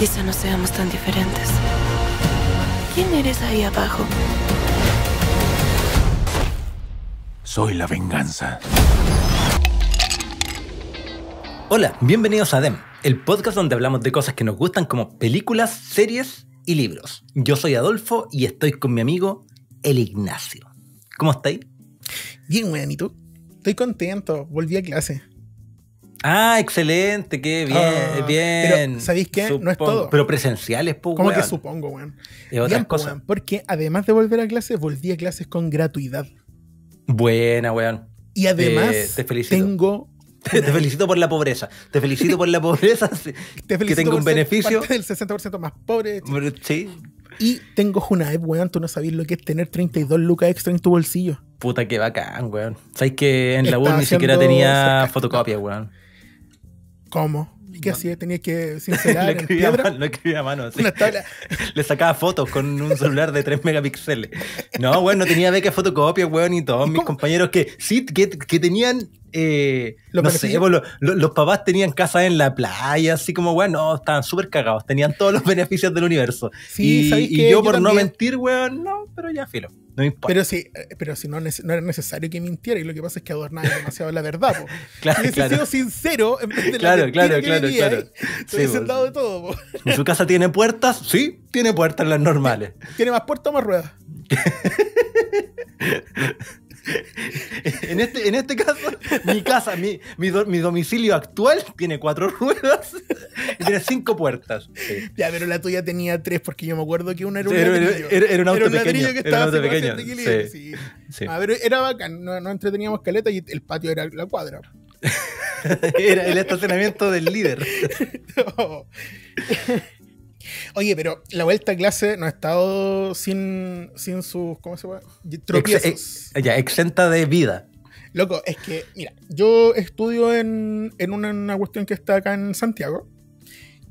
Quizá no seamos tan diferentes. ¿Quién eres ahí abajo? Soy la venganza. Hola, bienvenidos a DEM, el podcast donde hablamos de cosas que nos gustan como películas, series y libros. Yo soy Adolfo y estoy con mi amigo el Ignacio. ¿Cómo estáis? Bien, weón, ¿y tú? Estoy contento, volví a clase. Ah, excelente, qué bien, bien. Pero, ¿sabéis qué? Supongo. No es todo. Pero presenciales, pues, weón. ¿Cómo que supongo, weón? Bien, weón, porque además de volver a clases, volví a clases con gratuidad. Buena, weón. Y además te felicito. Te felicito por la pobreza. Te felicito por la pobreza. Te felicito que tengo un beneficio. Parte del 60% más pobre. Sí. Y tengo Junaep, weón. Tú no sabías lo que es tener 32 lucas extra en tu bolsillo. Puta, que bacán, weón. Sabes que en la U ni siquiera tenía fotocopia, weón. ¿Cómo? ¿Qué hacía? Tenía que cincelar en piedra. Lo escribía a mano. Sí. Le sacaba fotos con un celular de 3 megapíxeles. No, weón, no tenía beca de fotocopia, weón. Y todos mis compañeros que sí, que tenían... no sé, los papás tenían casa en la playa, así como, weón, no, estaban súper cagados, tenían todos los beneficios del universo. Sí, y yo por también. No mentir, weón, no, pero ya filo, no me importa. Pero si no era necesario que mintiera, y lo que pasa es que adornaba demasiado la verdad, po. Claro, y claro. Sido sincero en vez de la claro, vivía, claro. Se sí, sentado de todo, po. ¿En su casa tiene puertas? Sí, tiene puertas las normales. ¿Tiene más puertas o más ruedas? En este caso, mi casa, mi domicilio actual tiene 4 ruedas y tiene 5 puertas. Sí. Ya, pero la tuya tenía 3 porque yo me acuerdo que una era un ladrillo. Era un auto pequeño. Era un auto pequeño. Sí. Sí. A ver, era bacán, no entreteníamos caleta y el patio era la cuadra. Era el estacionamiento del líder. No. Oye, pero la vuelta a clase no ha estado sin sus, ¿cómo se llama? Tropiezos. Exenta de vida. Loco, es que, mira, yo estudio en una cuestión que está acá en Santiago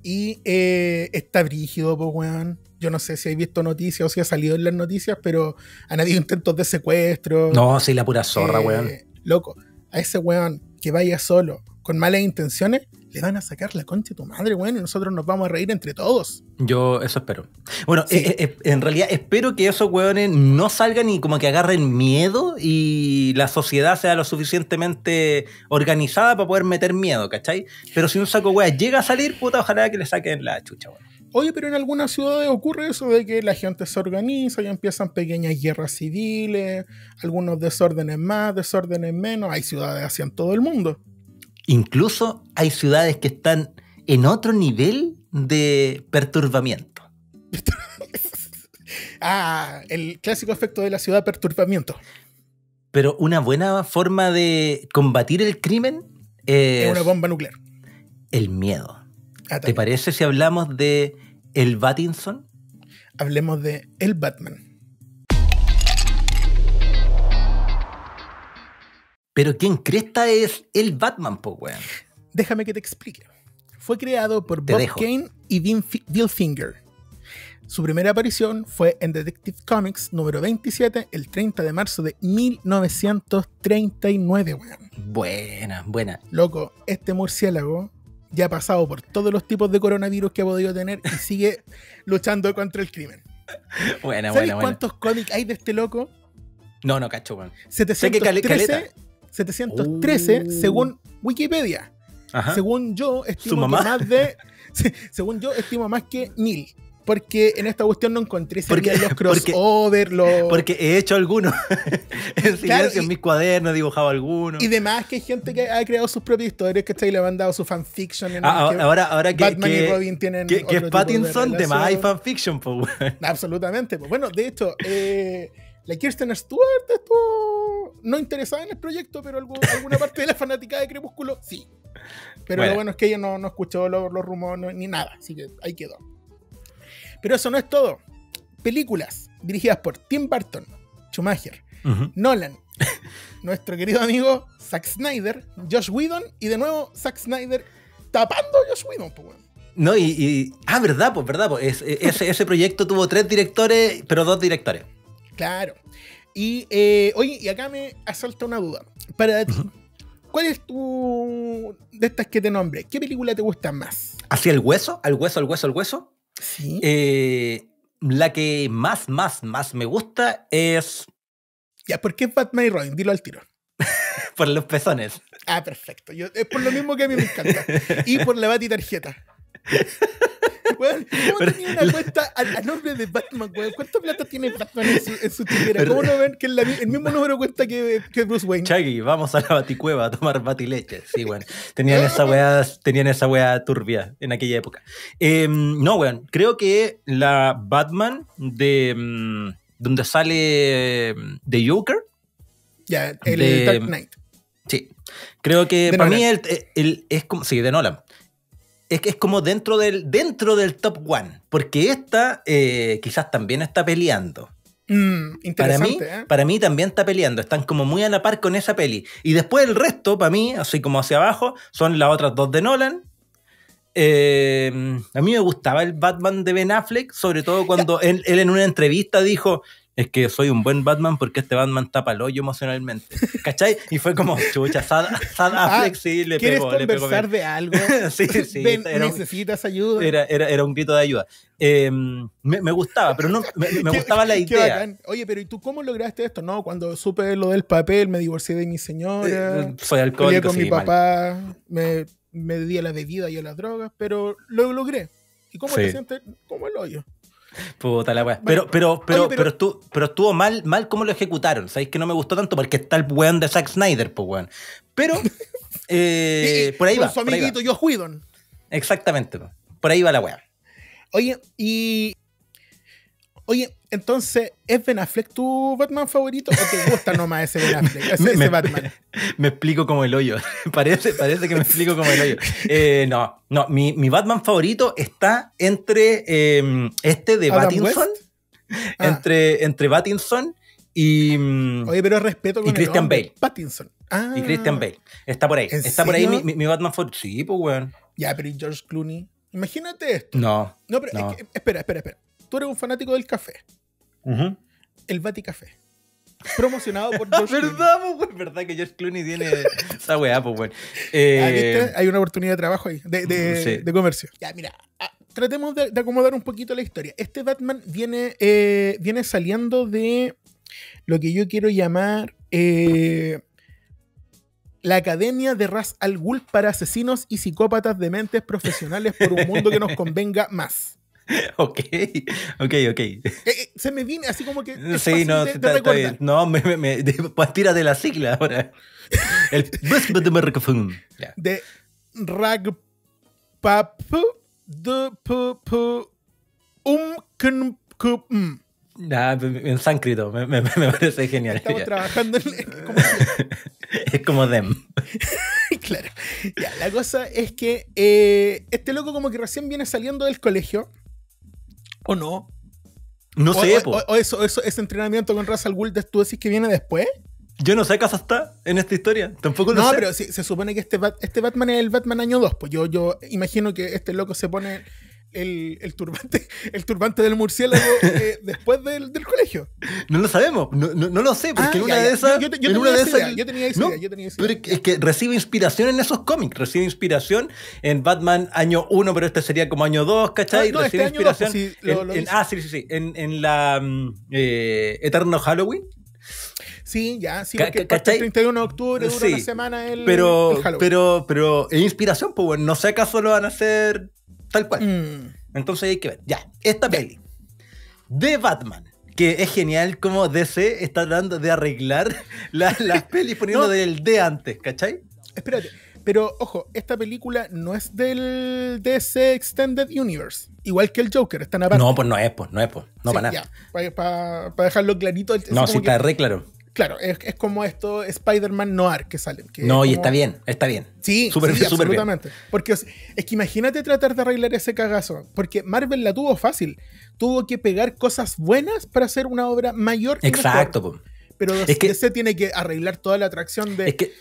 y está brígido, pues, weón. Yo no sé si hay visto noticias o si ha salido en las noticias, pero han habido intentos de secuestro. No, sí, la pura zorra, weón. Loco, a ese weón que vaya solo con malas intenciones, le van a sacar la concha de tu madre, weón, y nosotros nos vamos a reír entre todos. Yo eso espero. Bueno, sí. En realidad espero que esos weones no salgan y como que agarren miedo y la sociedad sea lo suficientemente organizada para poder meter miedo, ¿cachai? Pero si un saco weón llega a salir, puta, ojalá que le saquen la chucha, weón. Oye, pero en algunas ciudades ocurre eso de que la gente se organiza y empiezan pequeñas guerras civiles, algunos desórdenes más, desórdenes menos. Hay ciudades así en todo el mundo. Incluso hay ciudades que están en otro nivel de perturbamiento. El clásico efecto de la ciudad perturbamiento. Pero una buena forma de combatir el crimen es una bomba nuclear. El miedo. ¿Te parece si hablamos de el Batinson? Hablemos de el Batman. ¿Pero quién cresta es el Batman, po, weón? Déjame que te explique. Fue creado por Bob Kane y Bill Finger. Su primera aparición fue en Detective Comics número 27, el 30 de marzo de 1939, weón. Buena, buena. Loco, este murciélago ya ha pasado por todos los tipos de coronavirus que ha podido tener y sigue luchando contra el crimen. Buena, ¿sabes cuántos cómics hay de este loco? No, cacho, weón. 713 según Wikipedia. Ajá. Según yo estimo más que 1000. Porque en esta cuestión no encontré los crossover, porque he hecho algunos. En silencio, claro, en mis cuadernos he dibujado algunos. Y demás que hay gente que ha creado sus propias historias, que le han dado su fanfiction. Ahora que Batman y Robin tienen que es Pattinson, demás hay fanfiction, pues, bueno. Absolutamente, pues. Bueno, de hecho, la Kirsten Stewart estuvo no interesada en el proyecto, pero alguna parte de la fanática de Crepúsculo sí. Pero bueno. Lo bueno es que ella no escuchó los rumores ni nada, así que ahí quedó. Pero eso no es todo. Películas dirigidas por Tim Burton, Schumacher, Nolan, nuestro querido amigo Zack Snyder, Joss Whedon y de nuevo Zack Snyder tapando a Joss Whedon, pues, bueno. No, verdad, pues, verdad, pues. Ese proyecto tuvo 3 directores, pero 2 directores. Claro. Y acá me asalta una duda. Para ti, ¿Cuál es tu... de estas que te nombré? ¿Qué película te gustan más? ¿Hacia el hueso? ¿Al hueso, al hueso, al hueso? Sí. La que más me gusta es... Ya, ¿por qué Batman y Robin? Dilo al tiro. Por los pezones. Ah, perfecto. Yo, es por lo mismo que a mí me encanta. Y por la batitarjeta. Bueno, ¿cómo tenía una cuenta a nombre de Batman? ¿Cuánta plata tiene Batman en su tijera? ¿Cómo no ven que es el mismo número cuenta que Bruce Wayne? Chaggy, vamos a la baticueva a tomar batileche. Sí, bueno. Tenían esa weá turbia en aquella época. No, weón. Creo que la Batman de... donde sale The Joker. Ya, el Dark Knight. Sí. Creo que para mí es como... Sí, de Nolan. Es que es como dentro del top one. Porque esta quizás también está peleando. Interesante, para mí también está peleando. Están como muy a la par con esa peli. Y después el resto, para mí, así como hacia abajo, son las otras dos de Nolan. A mí me gustaba el Batman de Ben Affleck, sobre todo cuando él en una entrevista dijo... Es que soy un buen Batman porque este Batman tapa el hoyo emocionalmente. ¿Cachai? Y fue como, chucha, Sad Affleck, sí, le pegó. ¿Quieres conversar de algo? sí. ¿Necesitas ayuda? Era un grito de ayuda. Me gustaba, pero no, me gustaba la idea. Oye, pero ¿y tú cómo lograste esto? No, cuando supe lo del papel, me divorcié de mi señora. Soy alcohólico, con mi papá, mal. Me di a la bebida y a las drogas, pero lo logré. ¿Y cómo te sientes? Como el hoyo. Puta la weá. Pero estuvo mal cómo lo ejecutaron. ¿Sabéis que no me gustó tanto? Porque está el weón de Zack Snyder, pues weón. Pero por ahí va. Su amiguito Joss Whedon. Exactamente. Por ahí va la weá. Oye, entonces, ¿es Ben Affleck tu Batman favorito o te gusta nomás ese Ben Affleck? Ese Batman. Me explico como el hoyo. Parece que me explico como el hoyo. No, mi Batman favorito está entre este de Pattinson. Entre Pattinson y... Oye, pero respeto con Christian Bale. Pattinson. Ah, y Christian Bale. Está por ahí. Está por ahí mi Batman favorito. Sí, pues, weón. Ya, pero ¿y George Clooney? Imagínate esto. No, pero no. Es que, espera. Tú eres un fanático del café. El Vaticafé. Promocionado por George Clooney. ¿Verdad que George Clooney tiene esa weá, pues, weón? Hay una oportunidad de trabajo ahí, de comercio. Ya, mira, tratemos de acomodar un poquito la historia. Este Batman viene saliendo de lo que yo quiero llamar la Academia de Ras al Ghul para asesinos y psicópatas de mentes profesionales por un mundo que nos convenga más. Ok. Se me viene así como que... Sí, no, tírate la sigla ahora. El... De Ragpapu en sánscrito, me parece genial. Estamos trabajando es como DEM. Claro. Ya, la cosa es que este loco como que recién viene saliendo del colegio. ¿O no? No sé, o eso, ese entrenamiento con Ras al Ghul, ¿tú decís que viene después? Yo no sé qué está en esta historia. Tampoco lo sé. No, pero sí, se supone que este Batman es el Batman año 2. Pues yo imagino que este loco se pone el turbante del murciélago después del colegio. No lo sabemos. No lo sé. Porque en una de esas... Yo tenía esa idea. Pero es que recibe inspiración en esos cómics. Recibe inspiración en Batman año 1, pero este sería como año 2, ¿cachai? No, recibe inspiración sí. En la Eterno Halloween. Sí, ya, sí, porque el 31 de octubre dura una semana el Halloween. Pero es inspiración, pues bueno, no sé acaso lo van a hacer... Tal cual. Entonces hay que ver. Ya, esta peli de Batman, que es genial como DC está tratando de arreglar las pelis poniendo del D antes, ¿cachai? Espérate, pero ojo, esta película no es del DC Extended Universe. Igual que el Joker, están aparte. No, pues no es, no sí, para nada. Para dejarlo clarito. No, sí, está re claro. Claro, es como esto Spider-Man Noir que salen. No, y como... está bien. Sí, súper absolutamente. Bien. Porque es que imagínate tratar de arreglar ese cagazo. Porque Marvel la tuvo fácil. Tuvo que pegar cosas buenas para hacer una obra mayor. Exacto. Mejor. Pero es que se tiene que arreglar toda la atracción de... Es que...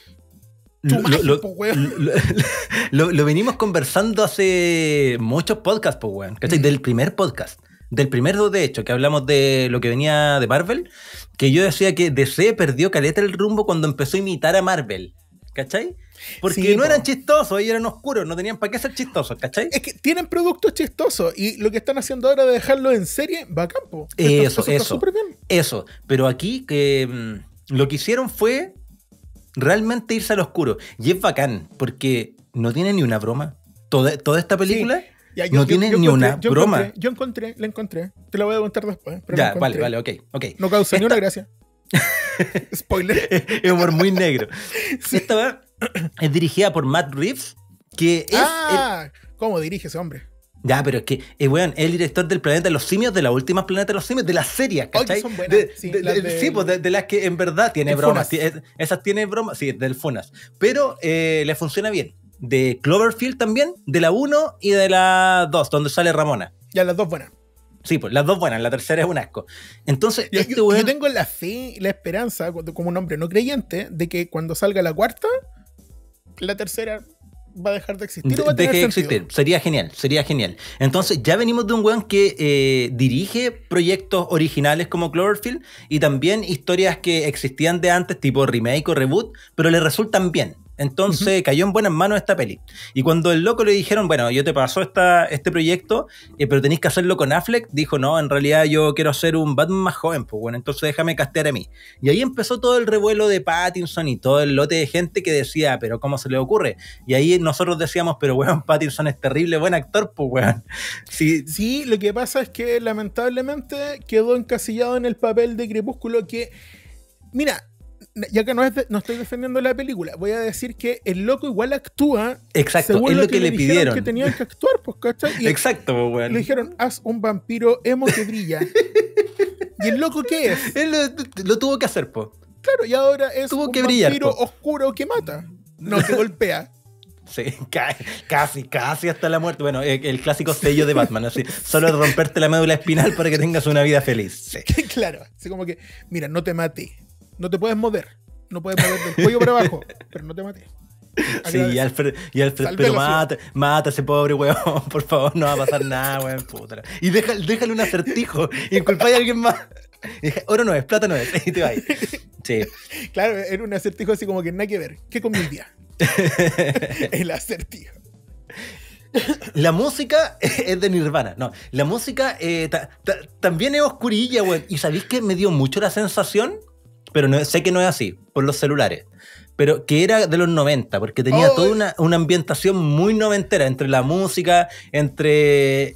Lo venimos conversando hace muchos podcasts, po, weón. ¿Cachai? Del primer podcast. Del primero, de hecho, que hablamos de lo que venía de Marvel, que yo decía que DC perdió caleta el rumbo cuando empezó a imitar a Marvel. ¿Cachai? Porque sí, no eran chistosos, ellos eran oscuros, no tenían para qué ser chistosos, ¿cachai? Es que tienen productos chistosos y lo que están haciendo ahora de dejarlo en serie va a campo. Eso, pero aquí lo que hicieron fue realmente irse al oscuro. Y es bacán, porque no tiene ni una broma. Toda esta película... Sí. Ya, yo encontré, te la voy a contar después. Pero ya, vale, ok. No causó ni una gracia. Spoiler. Es humor muy negro. Sí. Esta es dirigida por Matt Reeves, que es... ¿Cómo dirige ese hombre? Ya, pero es que, bueno, es el director del Planeta de los Simios, de la última Planeta de los Simios, de las series, ¿cachai? Son buenas, de las que en verdad tiene bromas. Esas tiene bromas, sí, del Funas. Pero le funciona bien. De Cloverfield también, de la 1 y de la 2, donde sale Ramona. Ya, las dos buenas. Sí, pues las dos buenas, la tercera es un asco. Entonces, yo tengo la fe y la esperanza, como un hombre no creyente, de que cuando salga la cuarta, la tercera va a dejar de existir. Deje de existir. Sería genial, sería genial. Entonces, ya venimos de un weón que dirige proyectos originales como Cloverfield y también historias que existían de antes, tipo remake o reboot, pero le resultan bien. Entonces cayó en buenas manos esta peli. Y cuando el loco le dijeron, bueno, yo te paso este proyecto, pero tenés que hacerlo con Affleck, dijo, no, en realidad yo quiero hacer un Batman más joven, pues bueno, entonces déjame castear a mí. Y ahí empezó todo el revuelo de Pattinson y todo el lote de gente que decía, pero ¿cómo se le ocurre? Y ahí nosotros decíamos, pero weón, Pattinson es terrible, buen actor, pues weón. Sí, lo que pasa es que lamentablemente quedó encasillado en el papel de Crepúsculo que, mira... Ya que no estoy defendiendo la película, voy a decir que el loco igual actúa. Exacto, según es lo que le pidieron. Que tenían que actuar, pues, ¿cachai? Exacto, pues, bueno. Le dijeron, haz un vampiro emo que brilla. ¿Y el loco qué es? Él lo tuvo que hacer, pues. Claro, y ahora es un vampiro oscuro que mata. No, que golpea. Sí, casi hasta la muerte. Bueno, el clásico sello de Batman, así, solo romperte la médula espinal para que tengas una vida feliz. Sí. Claro, así como que, mira, no te maté. No te puedes mover. No puedes mover del cuello para abajo. Pero no te mates. Sí, y Alfred pero mata a ese pobre weón. Por favor, no va a pasar nada, weón. Puta. Y déjale un acertijo. Y inculpáis a alguien más. Oro no es, plata no es. Y te vas. Sí. Claro, era un acertijo así como que nada que ver. ¿Qué comí el día? El acertijo. La música es de Nirvana. No, la música también es oscurilla, weón. ¿Y sabéis que me dio mucho la sensación? Pero no, sé que no es así, por los celulares, pero que era de los 90, porque tenía toda una ambientación muy noventera, entre la música, entre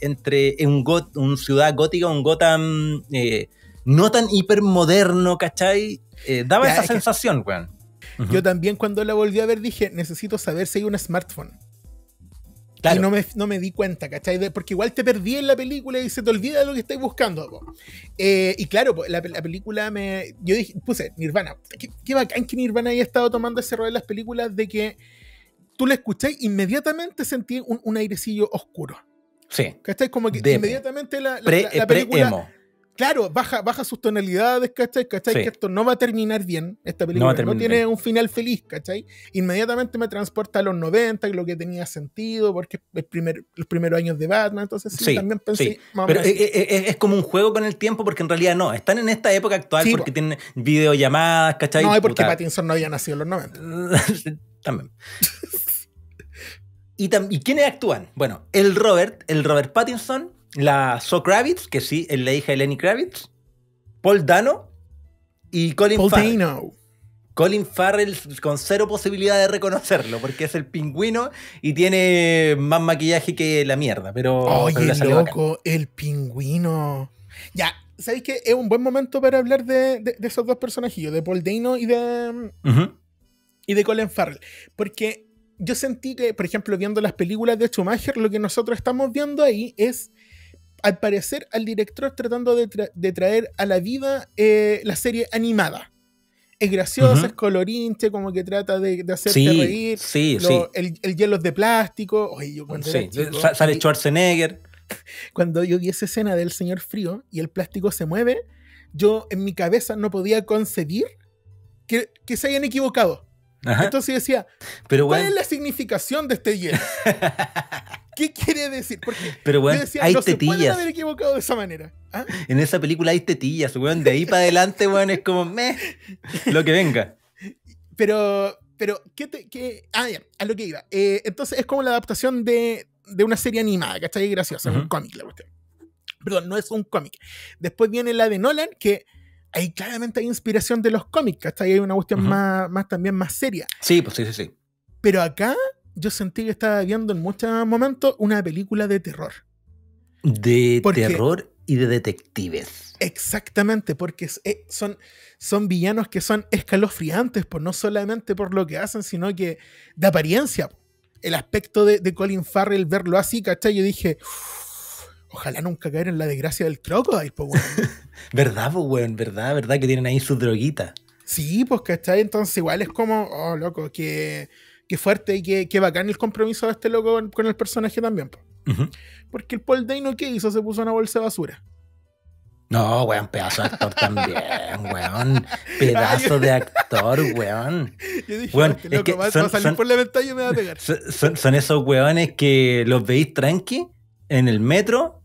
un ciudad gótica, un Gotham no tan hipermoderno, ¿cachai? Daba esa sensación, weón. Yo también cuando la volví a ver dije, necesito saber si hay un smartphone. Claro. Y no me di cuenta, ¿cachai? Porque igual te perdí en la película y se te olvida de lo que estáis buscando, po. Y claro, po, la película me... Yo dije, puse Nirvana. Qué bacán que Nirvana haya estado tomando ese rol en las películas de que tú la escucháis, inmediatamente sentí un airecillo oscuro. Sí. ¿Cachai? Como que inmediatamente la película... Pre-emo. Claro, baja sus tonalidades, ¿cachai? ¿Cachai? Sí. Que esto no va a terminar bien, esta película no tiene un final feliz, ¿cachai? Inmediatamente me transporta a los 90, lo que tenía sentido, porque los primeros años de Batman, entonces sí, también pensé... Sí. Pero es como un juego con el tiempo, porque en realidad no, están en esta época actual, sí, porque tienen videollamadas, ¿cachai? No, y porque Pattinson no había nacido en los 90. También. ¿Y quiénes actúan? Bueno, el Robert Pattinson... La Zoe Kravitz, que sí, es la hija de Lenny Kravitz. Paul Dano y Colin Farrell. Colin Farrell con cero posibilidad de reconocerlo, porque es el pingüino y tiene más maquillaje que la mierda. Pero, oye, loco, el pingüino. Ya, ¿sabéis que es un buen momento para hablar de esos dos personajillos, de Paul Dano y de Colin Farrell? Porque yo sentí que, por ejemplo, viendo las películas de Schumacher, lo que nosotros estamos viendo ahí es... al parecer al director tratando de traer a la vida la serie animada. Es graciosa, es colorinche, como que trata de hacerte reír. Sí, el hielo de plástico. Oye, yo cuando era chico, sale Schwarzenegger. Cuando yo vi esa escena del señor frío y el plástico se mueve, yo en mi cabeza no podía concebir que se hayan equivocado. Ajá. Entonces decía, pero ¿cuál es la significación de este hielo? ¿Qué quiere decir? Porque pero bueno, yo decía, hay tetillas. Se pueden haber equivocado de esa manera. ¿Ah? En esa película hay tetillas, weón. De ahí para adelante, weón, es como, lo que venga. Pero, Pero, a lo que iba. Entonces es como la adaptación de una serie animada, ¿cachai? Graciosa, es un cómic la cuestión. Perdón, no es un cómic. Después viene la de Nolan, que ahí claramente hay inspiración de los cómics, ¿cachai? Hay una cuestión también más seria. Sí, pues sí, sí, sí. Pero acá yo sentí que estaba viendo en muchos momentos una película de terror. De terror y de detectives. Exactamente, porque son villanos que son escalofriantes, pues, no solamente por lo que hacen, sino que de apariencia. El aspecto de Colin Farrell, verlo así, ¿cachai? Yo dije, ojalá nunca caer en la desgracia del Crocodile, pues, weón. ¿Verdad, pues, weón? ¿Verdad? ¿Verdad que tienen ahí sus droguitas? Sí, pues, ¿cachai? Entonces igual es como, oh, loco, qué fuerte y qué bacán el compromiso de este loco con el personaje también, pues. Porque el Paul Dano, ¿qué hizo? Se puso una bolsa de basura. No, weón, pedazo de actor también, weón. Pedazo de actor, weón. Yo dije, weón, loco, es que va a salir por la ventana y me va a pegar. Son esos weones que los veis tranqui en el metro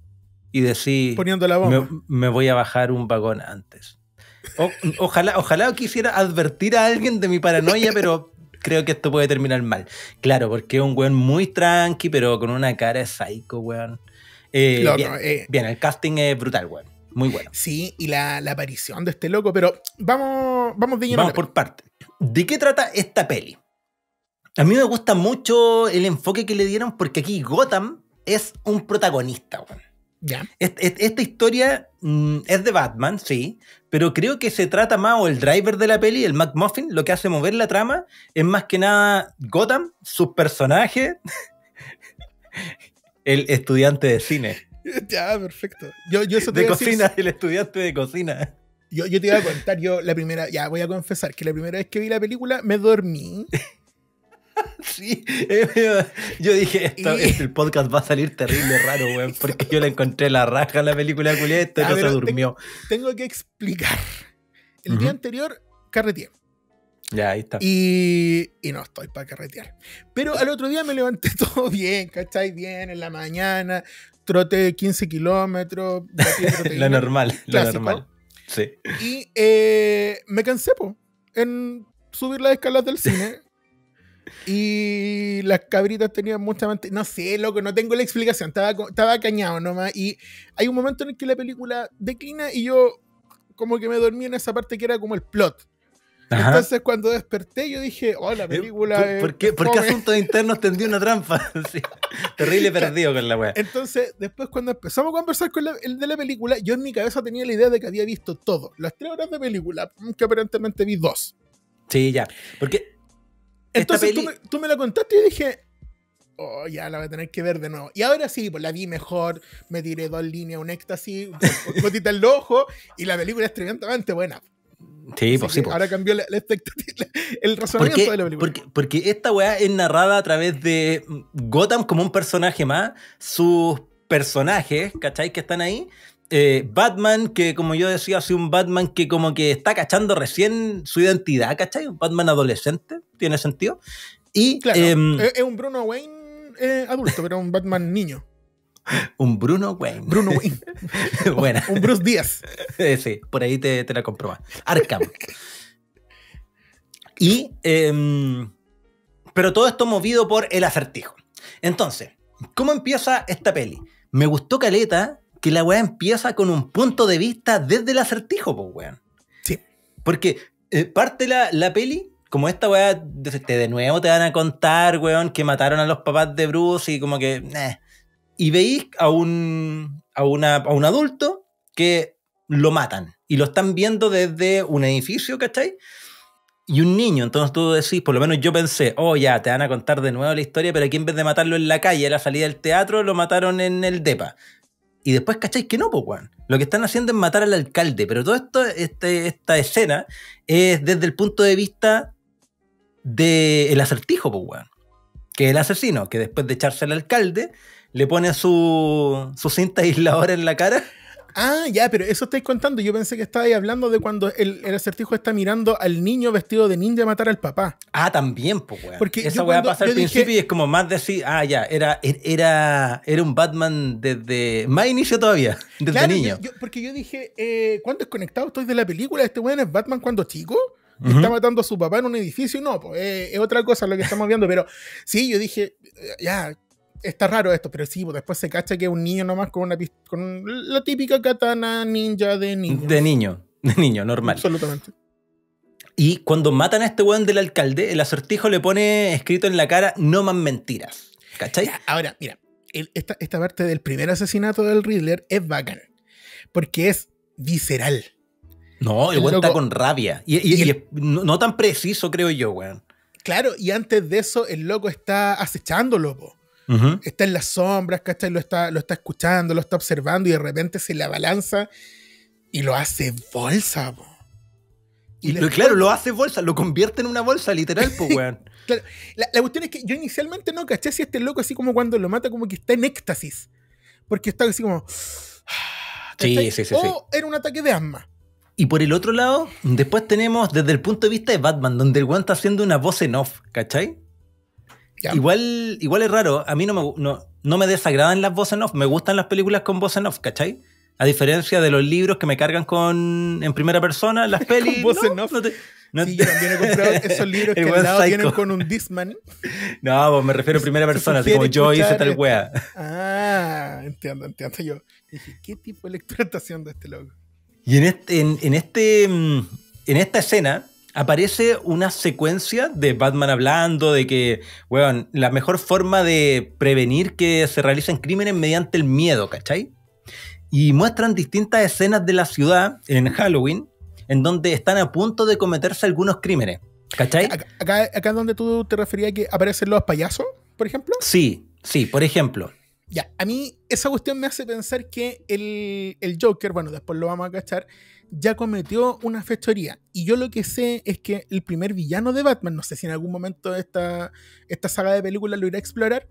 y decís, poniendo la bomba, me voy a bajar un vagón antes. Ojalá quisiera advertir a alguien de mi paranoia, pero creo que esto puede terminar mal. Claro, porque es un weón muy tranqui, pero con una cara de psycho, weón. Loco, bien, el casting es brutal, weón. Muy bueno. Sí, y la aparición de este loco, pero vamos de lleno. Vamos por parte. ¿De qué trata esta peli? A mí me gusta mucho el enfoque que le dieron, porque aquí Gotham es un protagonista, weón. Ya. Esta historia es de Batman, sí, pero creo que se trata más, o el driver de la peli, el McMuffin, lo que hace mover la trama, es más que nada Gotham, sus personajes, el estudiante de cine. Ya, perfecto. Yo eso te de cocina, decir, el estudiante de cocina. Yo te iba a contar, ya voy a confesar que la primera vez que vi la película me dormí. Sí, yo dije, el podcast va a salir terrible raro, weón, porque yo le encontré la raja a la película culieta y no se durmió. Tengo que explicar. El día anterior carreteé. Ya, ahí está. Y no estoy para carretear. Pero al otro día me levanté todo bien, ¿cachai? Bien, en la mañana, troté 15 kilómetros. Lo normal, clásico, lo normal. Sí. Y me cansé, po, en subir las escalas del cine. Y las cabritas tenían mucha mente. No sé, loco, no tengo la explicación. Estaba cañado nomás. Y hay un momento en el que la película declina y yo como que me dormí en esa parte que era como el plot. Ajá. Entonces cuando desperté yo dije, oh, la película... ¿Por qué Asuntos Internos tendí una trampa? Sí, terrible perdido con la wea. Entonces después cuando empezamos a conversar con el de la película, yo en mi cabeza tenía la idea de que había visto todo. Las 3 horas de película, que aparentemente vi 2. Sí, ya. Porque... Entonces tú me la contaste y dije, oh, ya la voy a tener que ver de nuevo. Y ahora sí, pues la vi mejor, me tiré 2 líneas, un éxtasis, gotita en el ojo, y la película es tremendamente buena. Sí, pues sí, pues. Ahora cambió la expectativa, el razonamiento de la película. Porque esta weá es narrada a través de Gotham como un personaje más, sus personajes, ¿cachai? Que están ahí. Batman, que como yo decía, hace un Batman que como que está cachando recién su identidad, ¿cachai? Un Batman adolescente, tiene sentido. Y claro, es un Bruno Wayne adulto, pero un Batman niño. Un Bruno Wayne. Bruno Wayne. Bueno. Un Bruce Díaz. Sí, por ahí te la comprobas. Arkham. Y pero todo esto movido por el Acertijo. Entonces, ¿cómo empieza esta peli? Me gustó caleta que la weá empieza con un punto de vista desde el Acertijo, pues, weón. Sí. Porque parte la peli, como esta weá, de nuevo te van a contar, weón, que mataron a los papás de Bruce y como que... Y veis a un adulto que lo matan y lo están viendo desde un edificio, ¿cachai? Y un niño, entonces tú decís, por lo menos yo pensé, oh, ya, te van a contar de nuevo la historia, pero aquí en vez de matarlo en la calle, a la salida del teatro, lo mataron en el depa. Y después, ¿cachai? Que no, pues, weón. Lo que están haciendo es matar al alcalde, pero todo esto, esta escena es desde el punto de vista del Acertijo, pues, weón. Que es el asesino, que después de echarse al alcalde, le pone su cinta aisladora en la cara. Ah, ya, pero eso estáis contando. Yo pensé que estabais hablando de cuando el Acertijo está mirando al niño vestido de ninja a matar al papá. Ah, también, pues, weón. Porque esa weá pasa al principio y es como más decir, ah, ya, era un Batman desde más inicio todavía, desde niño. Porque yo dije, ¿cuánto desconectado estoy de la película? ¿Este weón es Batman cuando chico? Uh-huh. Está matando a su papá en un edificio. No, pues, es otra cosa lo que estamos viendo. Pero sí, yo dije, ya, está raro esto. Pero sí, pues, después se cacha que es un niño nomás con una con la típica katana ninja de niño. De niño, normal. Absolutamente. Y cuando matan a este weón del alcalde, el Acertijo le pone escrito en la cara, no más mentiras. ¿Cachai? Ahora, mira, esta parte del primer asesinato del Riddler es bacán. Porque es visceral. No, el weón está con rabia. Y no tan preciso, creo yo, weón. Claro, y antes de eso, el loco está acechándolo, po. Uh-huh. Está en las sombras, ¿cachai? Lo está escuchando, lo está observando y de repente se le abalanza y lo hace bolsa, po. Claro, lo hace bolsa, lo convierte en una bolsa, literal, po, weón. Claro. La cuestión es que yo inicialmente no caché si este loco, así como cuando lo mata, como que está en éxtasis. Porque está así como... Sí, era un ataque de asma. Y por el otro lado, después tenemos desde el punto de vista de Batman, donde el weón está haciendo una voz en off, ¿cachai? Yeah. Igual es raro. A mí no me desagradan las voces en off. Me gustan las películas con voz en off, ¿cachai? A diferencia de los libros que me cargan con en primera persona, las pelis... Voz en off. Sí, yo también he comprado esos libros que al lado tienen con un Discman. No, pues me refiero a primera persona, así como yo hice tal wea. Ah, entiendo. Yo dije, ¿qué tipo de lectura está haciendo este loco? Y en esta escena aparece una secuencia de Batman hablando de que, weón, la mejor forma de prevenir que se realicen crímenes mediante el miedo, ¿cachai? Y muestran distintas escenas de la ciudad en Halloween, en donde están a punto de cometerse algunos crímenes, ¿cachai? Acá es donde tú te referías que aparecen los payasos, por ejemplo. Sí, por ejemplo. Ya, a mí esa cuestión me hace pensar que el Joker, bueno, después lo vamos a cachar, ya cometió una fechoría. Y yo lo que sé es que el primer villano de Batman, no sé si en algún momento esta saga de películas lo irá a explorar,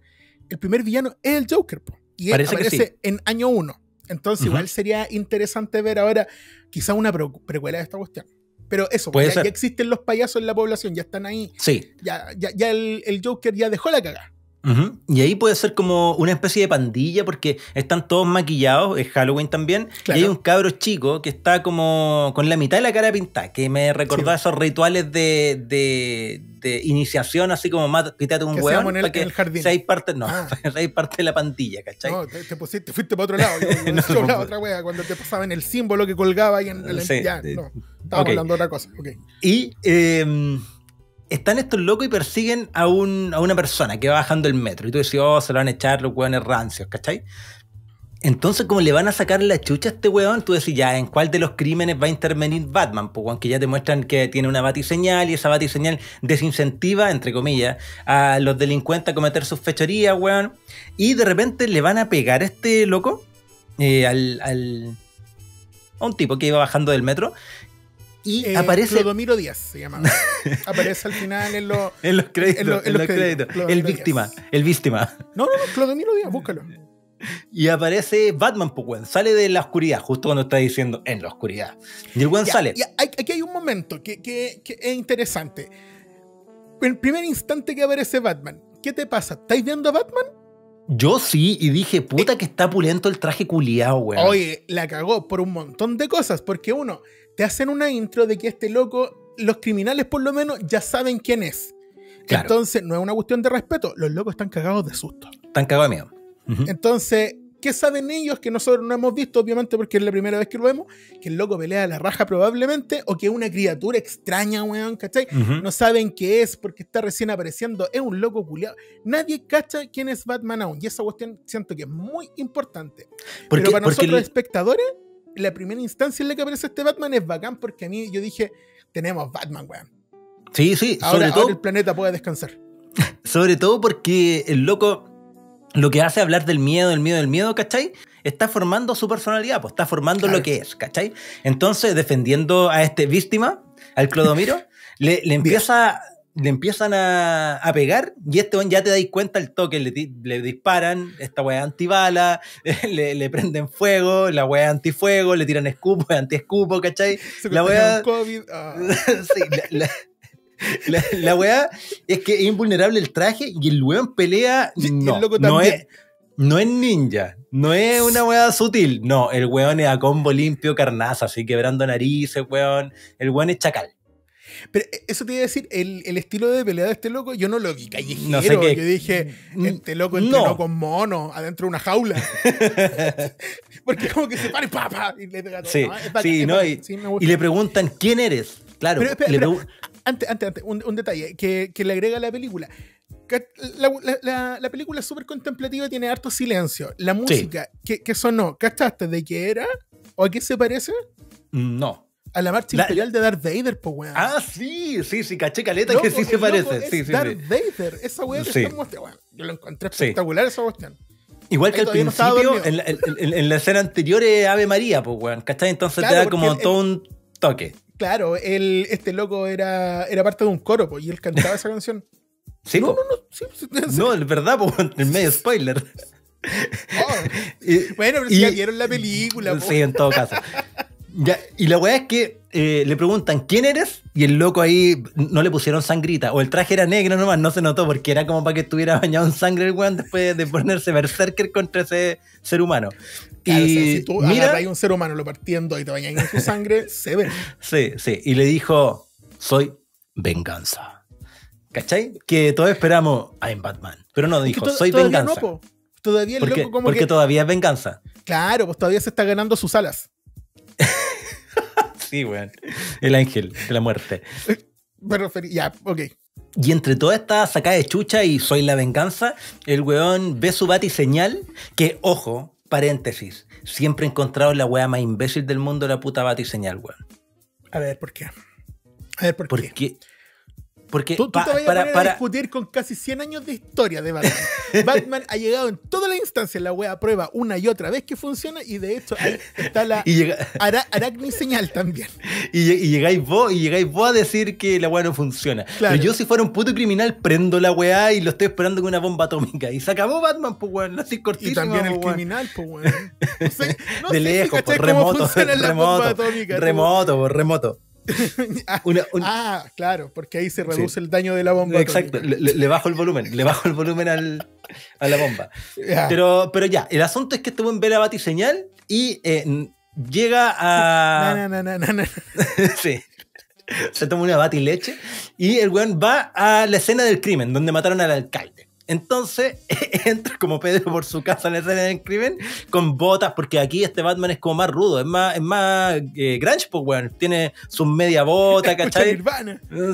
el primer villano es el Joker, po, y él aparece que sí, en año 1. Entonces igual sería interesante ver ahora quizá una precuela de esta cuestión. Pero eso, ya existen los payasos en la población, ya están ahí. Sí. Ya el Joker ya dejó la cagada. Uh-huh. Y ahí puede ser como una especie de pandilla porque están todos maquillados, es Halloween también, claro. Y hay un cabro chico que está como con la mitad de la cara pintada, que me recordó a esos rituales de iniciación, así como pítate un hueón para que seáis parte, parte de la pandilla, ¿cachai? No, te fuiste para otro lado, yo otra wea, cuando te pasaba en el símbolo que colgaba ahí en la entidad, estábamos hablando de otra cosa. Okay. Y... están estos locos y persiguen a una persona que va bajando el metro. Y tú decís, oh, se lo van a echar los hueones rancios, ¿cachai? Entonces, como le van a sacar la chucha a este hueón, tú decís, ya, ¿en cuál de los crímenes va a intervenir Batman? Pues, aunque ya te muestran que tiene una batiseñal y esa batiseñal desincentiva, entre comillas, a los delincuentes a cometer sus fechorías, hueón. Y de repente le van a pegar a este loco, a un tipo que iba bajando del metro. Y aparece... Clodomiro Díaz se llamaba. Aparece al final en los créditos. El víctima. No, Clodomiro Díaz, búscalo. Y aparece Batman, pues, weón. Sale de la oscuridad, justo cuando está diciendo en la oscuridad. Y el weón sale. Aquí hay un momento que es interesante. El primer instante que aparece Batman, ¿qué te pasa? ¿Estáis viendo a Batman? Yo sí, y dije, puta que está pulento el traje culiao, weón. Oye, la cagó por un montón de cosas, porque uno... Te hacen una intro de que este loco, los criminales por lo menos, ya saben quién es. Claro. Entonces, no es una cuestión de respeto. Los locos están cagados de susto. Están cagados de miedo. Uh-huh. Entonces, ¿qué saben ellos que nosotros no hemos visto? Obviamente, porque es la primera vez que lo vemos. Que el loco pelea a la raja probablemente. O que es una criatura extraña, weón, ¿cachai? Uh-huh. No saben qué es porque está recién apareciendo. Es un loco culiao. Nadie cacha quién es Batman aún. Y esa cuestión siento que es muy importante. Pero para nosotros, espectadores... La primera instancia en la que aparece este Batman es bacán porque a mí yo dije, tenemos Batman, weón. Sí, ahora el planeta puede descansar. Sobre todo porque el loco lo que hace es hablar del miedo, ¿cachai? Está formando su personalidad, pues está formando lo que es, ¿cachai? Entonces, defendiendo a este víctima, al Clodomiro, le empiezan a pegar y este weón ya te dais cuenta el toque, le disparan, esta weá antibala, le prenden fuego, la weá antifuego, le tiran escupo, antiescupo, ¿cachai? La weá... COVID. Oh. Sí, la weá es que es invulnerable el traje y el weón pelea, no es ninja, no es una weá sutil, no, el weón es a combo limpio, carnaza, así quebrando narices, weón, el weón es chacal. Pero eso te iba a decir, el estilo de pelea de este loco, yo no lo vi callejero. No sé qué. Yo dije, este loco entrenó con mono adentro de una jaula. Porque como que se para y papá. Y le pega todo. Sí, y le preguntan, ¿quién eres? Claro. Pero, antes, un detalle que le agrega a la película. La película es súper contemplativa, tiene harto silencio. La música que sonó, ¿cachaste de qué era? ¿O a qué se parece? No. A la marcha imperial de Darth Vader, po, weón. Ah, sí, sí, sí, caché caleta loco, que sí se parece. Es sí, sí, Darth Vader, esa weá que está mostrando, weón. Yo lo encontré espectacular, esa cuestión. Igual que al principio, en la escena anterior es Ave María, po, weón. ¿Cachai? Entonces claro, te da como todo un toque. Claro, este loco era parte de un coro, po, y él cantaba esa canción. Sí, no, es verdad, po, en medio spoiler. Bueno, pero si ya vieron la película, po. Sí, en todo caso. Ya, y la weá es que le preguntan ¿quién eres? Y el loco ahí no le pusieron sangrita, o el traje era negro nomás, no se notó porque era como para que estuviera bañado en sangre el weón después de ponerse berserker contra ese ser humano. Claro, y o sea, si tú agarras un ser humano, lo partiendo y te bañas en su sangre, se ve. Sí, sí, y le dijo, soy venganza. ¿Cachai? Que todos esperamos, I'm Batman. Pero no, dijo, soy venganza. No, todavía el loco como porque todavía es venganza. Claro, pues todavía se está ganando sus alas. Sí, weón. El ángel de la muerte. Me referí, ya, ok. Y entre toda esta sacada de chucha y soy la venganza, el weón ve su batiseñal, que, ojo, paréntesis, siempre he encontrado la weá más imbécil del mundo, la puta batiseñal, weón. A ver, ¿por qué? A ver, ¿por qué? Porque tú te vas a poner a discutir con casi 100 años de historia de Batman. Batman ha llegado en todas las instancias, la wea prueba una y otra vez que funciona, y de hecho ahí está la aracni señal también. Y llegáis vos a decir que la wea no funciona. Claro. Pero yo, si fuera un puto criminal, prendo la wea y lo estoy esperando con una bomba atómica. Y se acabó Batman, pues weón, así cortísimo. Y también el criminal, pues weón. No sé, de lejos, por remoto. Claro, porque ahí se reduce el daño de la bomba. Exacto, le bajo el volumen, a la bomba. Yeah. Pero ya, el asunto es que este buen ve la batiseñal y llega a... Sí. Se toma una batileche y el weón va a la escena del crimen, donde mataron al alcalde. Entonces entra como Pedro por su casa en la escena del crimen con botas, porque aquí este Batman es como más rudo, es más grunge, pues weón, tiene sus media botas, ¿cachai?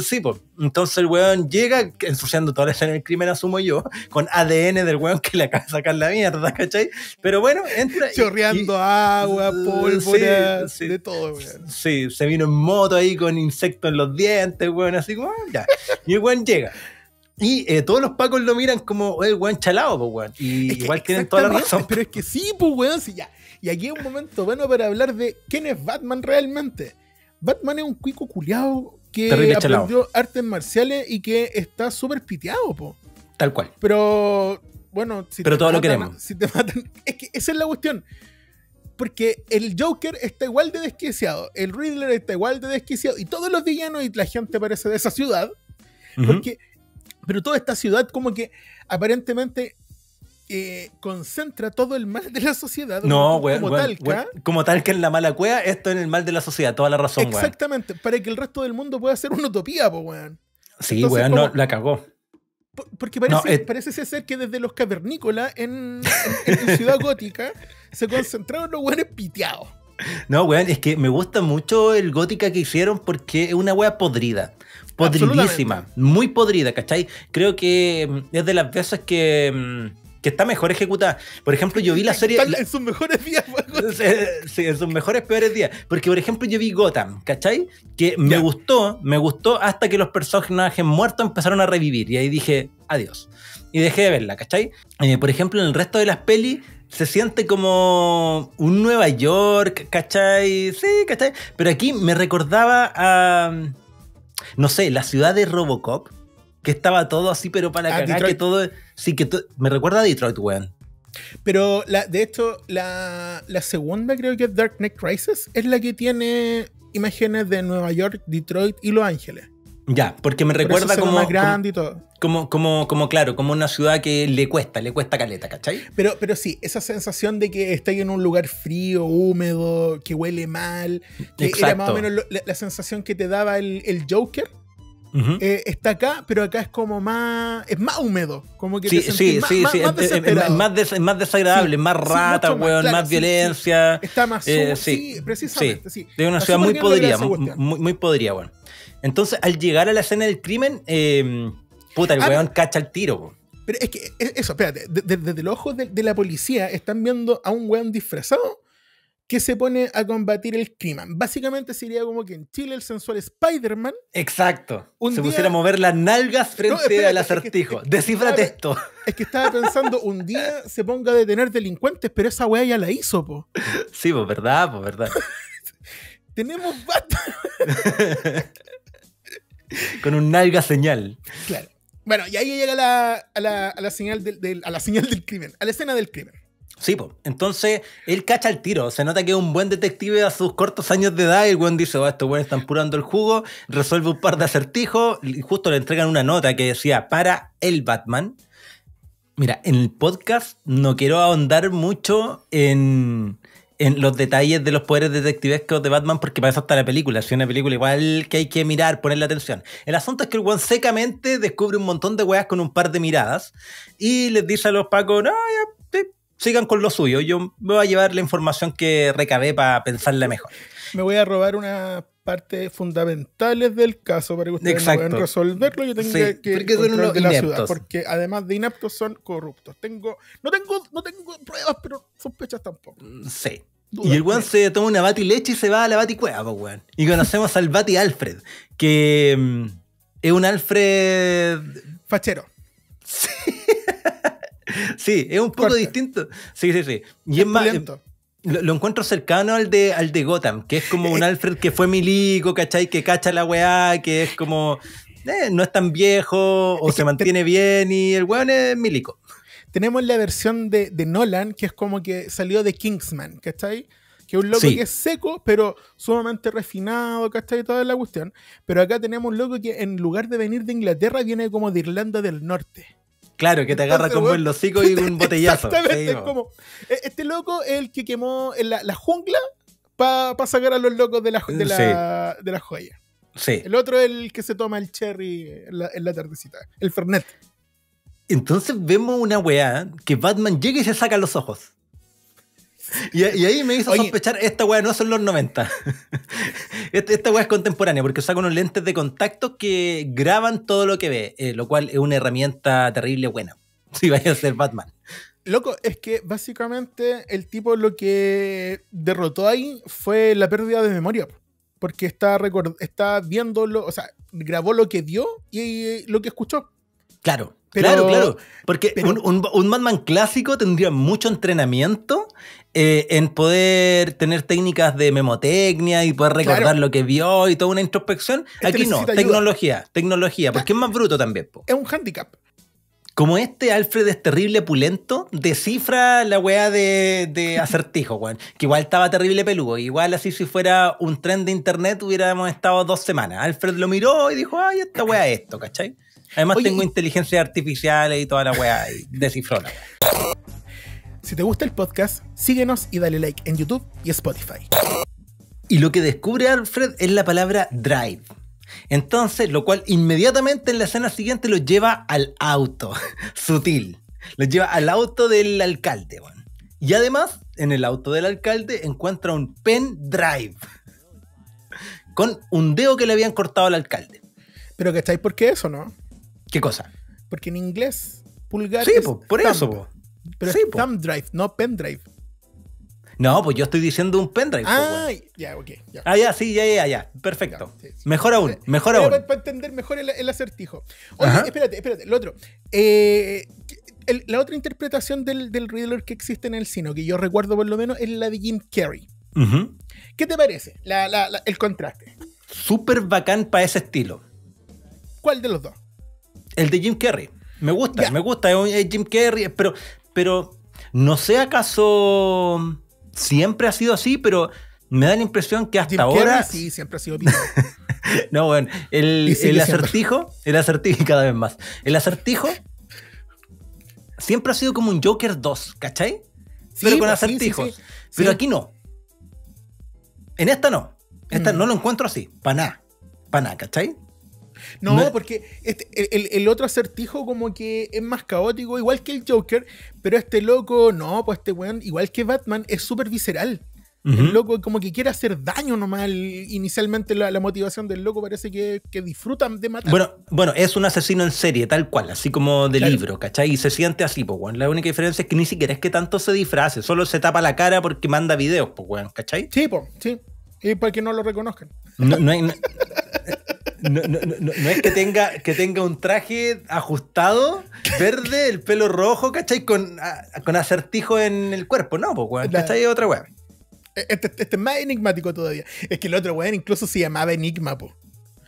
Sí, pues. Entonces el weón llega ensuciando toda la escena del crimen, asumo yo, con ADN del weón que le acaba de sacar la mierda, ¿cachai? Pero bueno, entra chorreando agua, pólvora, de todo, weón. Sí, se vino en moto ahí con insectos en los dientes, weón, así como ya. Y el weón llega. Y todos los pacos lo miran como el weón chalado, pues weón. Y igual tienen toda la razón. Pero es que sí, pues weón, sí, ya. Y aquí es un momento bueno para hablar de quién es Batman realmente. Batman es un cuico culiao que terrible aprendió chalado. Artes marciales y que está súper piteado, po. Tal cual. Pero, bueno, si pero todo matan, lo queremos. Si te matan, es que esa es la cuestión. Porque el Joker está igual de desquiciado, el Riddler está igual de desquiciado, y todos los villanos y la gente parece de esa ciudad. Porque... Pero toda esta ciudad como que aparentemente concentra todo el mal de la sociedad. No, güey, como tal que en la mala cueva, esto en el mal de la sociedad, toda la razón, güey. Exactamente, para que el resto del mundo pueda ser una utopía, po, güey. Sí, güey, no, la cagó. Porque parece ser que desde los cavernícolas en Ciudad Gótica se concentraron los güeyes piteados. No, güey, es que me gusta mucho el Gótica que hicieron porque es una güey podrida. Podridísima, muy podrida, ¿cachai? Creo que es de las veces que está mejor ejecutada. Por ejemplo, yo vi la serie... En sus mejores días. Sí, en sus mejores, peores días. Porque, por ejemplo, yo vi Gotham, ¿cachai? Que me gustó hasta que los personajes muertos empezaron a revivir. Y ahí dije, adiós. Y dejé de verla, ¿cachai? Por ejemplo, en el resto de las pelis... Se siente como un Nueva York, ¿cachai? Sí, ¿cachai? Pero aquí me recordaba a... No sé, la ciudad de Robocop, que estaba todo así, pero para cagar, Detroit. Que todo... Sí, que me recuerda a Detroit, weón. Pero, de hecho, la segunda, creo que es Dark Knight Crisis, es la que tiene imágenes de Nueva York, Detroit y Los Ángeles. Ya, porque me recuerda como, más grande y todo. Claro, como una ciudad que le cuesta caleta, ¿cachai? Pero sí, esa sensación de que estoy en un lugar frío, húmedo, que huele mal, que era más o menos la sensación que te daba el Joker. Está acá, pero acá es como más... Es más húmedo. Como que más desagradable, más rata, mucho más, weón, claro, más violencia. Sí. Está más sucio, precisamente. Sí. De una ciudad muy podrida, muy podrida, bueno. Entonces, al llegar a la escena del crimen, puta, el weón cacha el tiro, weón. Pero es que, eso, espérate, desde los ojos de la policía están viendo a un weón disfrazado que se pone a combatir el crimen. Básicamente sería como que en Chile el sensual Spider-Man... Exacto. Se pusiera a mover las nalgas frente al acertijo. Descífrate esto. Es que estaba pensando, un día se ponga a detener delincuentes, pero esa weá ya la hizo, po. Sí, pues verdad, Tenemos bata. Con un nalga señal. Claro. Bueno, y ahí llega a la señal del crimen. A la escena del crimen. Sí, pues. Entonces, él cacha el tiro. Se nota que es un buen detective a sus cortos años de edad. Y el buen dice, estos buenos están purando el jugo. Resuelve un par de acertijos. Y justo le entregan una nota que decía, para el Batman. Mira, en el podcast no quiero ahondar mucho en los detalles de los poderes detectivescos de Batman, porque para eso está la película. Si una película igual que hay que mirar, ponerle atención. El asunto es que el weón secamente descubre un montón de weas con un par de miradas. Y les dice a los pacos, no, ya... Sigan con lo suyo, yo me voy a llevar la información que recabé para pensarla mejor. Me voy a robar unas partes fundamentales del caso para que ustedes puedan resolverlo. Yo tengo que son unos de la ciudad, porque además de ineptos son corruptos. No tengo pruebas, pero sospechas tampoco. Sí. Duda. Y el weón se toma una bati leche y se va a la baticueva, pues weón. Y conocemos al bati Alfred, que es un Alfred... Fachero. Sí. Sí, es un poco distinto. Sí. Y es más, lo encuentro cercano al de Gotham, que es como un Alfred que fue milico, ¿cachai? Que cacha la weá, que es como... no es tan viejo, o se mantiene bien, y el weón es milico. Tenemos la versión de Nolan, que es como que salió de Kingsman, ¿cachai? Que es un loco que es seco, pero sumamente refinado, ¿cachai? Toda la cuestión. Pero acá tenemos un loco que en lugar de venir de Inglaterra, viene como de Irlanda del Norte. Claro, que te agarra con buen hocico y un botellazo. Exactamente, como este loco es el que quemó en la jungla para sacar a los locos de la joya. Sí. El otro es el que se toma el cherry en la tardecita, el fernet. Entonces vemos una weá que Batman llega y se saca los ojos. Y ahí me hizo sospechar, esta weá no son los 90. Esta weá es contemporánea, porque saca unos lentes de contacto que graban todo lo que ve, lo cual es una herramienta terrible buena, si vaya a ser Batman. Loco, es que básicamente el tipo lo que derrotó ahí fue la pérdida de memoria, porque está viéndolo, o sea, grabó lo que vio y lo que escuchó. Claro. Claro. Porque un Batman clásico tendría mucho entrenamiento en poder tener técnicas de memotecnia y poder recordar lo que vio y toda una introspección. Aquí no, tecnología, porque es más bruto también. Es un hándicap. Como este Alfred es terrible pulento, descifra la weá de acertijo, weón. Que igual estaba terrible peludo. Igual así si fuera un tren de internet hubiéramos estado 2 semanas. Alfred lo miró y dijo, ay, esta weá es esto, ¿cachai? Además tengo inteligencia artificial y toda la weá, y descifró la weá. Si te gusta el podcast, síguenos y dale like en YouTube y Spotify. Y lo que descubre Alfred es la palabra drive. Entonces, lo cual inmediatamente en la escena siguiente lo lleva al auto. Sutil. Lo lleva al auto del alcalde, bueno. Y además, en el auto del alcalde encuentra un pendrive. Con un dedo que le habían cortado al alcalde. Pero ¿cacháis por qué eso, no? ¿Qué cosa? Porque en inglés, pulgar es thumb. Sí, por eso, po. Pero es thumb drive, no pendrive. No, pues yo estoy diciendo un pendrive. Ah, ya, ok. Ah, ya, sí, ya. Perfecto. Mejor aún, mejor aún. Para entender mejor el acertijo. Oye, espérate, lo otro. La otra interpretación del Riddler que existe en el cine, que yo recuerdo por lo menos, es la de Jim Carrey. ¿Qué te parece el contraste? Súper bacán para ese estilo. ¿Cuál de los dos? El de Jim Carrey. Me gusta. Es Jim Carrey, pero no sé acaso siempre ha sido así, pero me da la impresión que hasta ahora... Jim Carrey, sí, siempre ha sido No, bueno, el Acertijo, el Acertijo, cada vez más. El Acertijo siempre ha sido como un Joker 2, ¿cachai? Sí, pero con acertijos. Sí, sí, sí. Pero sí, aquí no. En esta no. Esta no lo encuentro así. Para nada. Para nada, ¿cachai? No, no, porque este, el otro Acertijo como que es más caótico, igual que el Joker, pero este loco, no, pues este weón, igual que Batman, es súper visceral. El loco como que quiere hacer daño nomás. Inicialmente la motivación del loco parece que disfrutan de matar. Bueno, es un asesino en serie, tal cual, así como de libro, ¿cachai? Y se siente así, pues, weón. La única diferencia es que ni siquiera es que tanto se disfrace, solo se tapa la cara porque manda videos, pues, weón, ¿cachai? Sí, pues, sí. Y para que no lo reconozcan. No es que tenga un traje ajustado, verde, el pelo rojo, ¿cachai? Con acertijo en el cuerpo, no, pues, weón, ¿cachai? Otra weón. Este es más enigmático todavía. Es que el otro weón incluso se llamaba Enigma, po.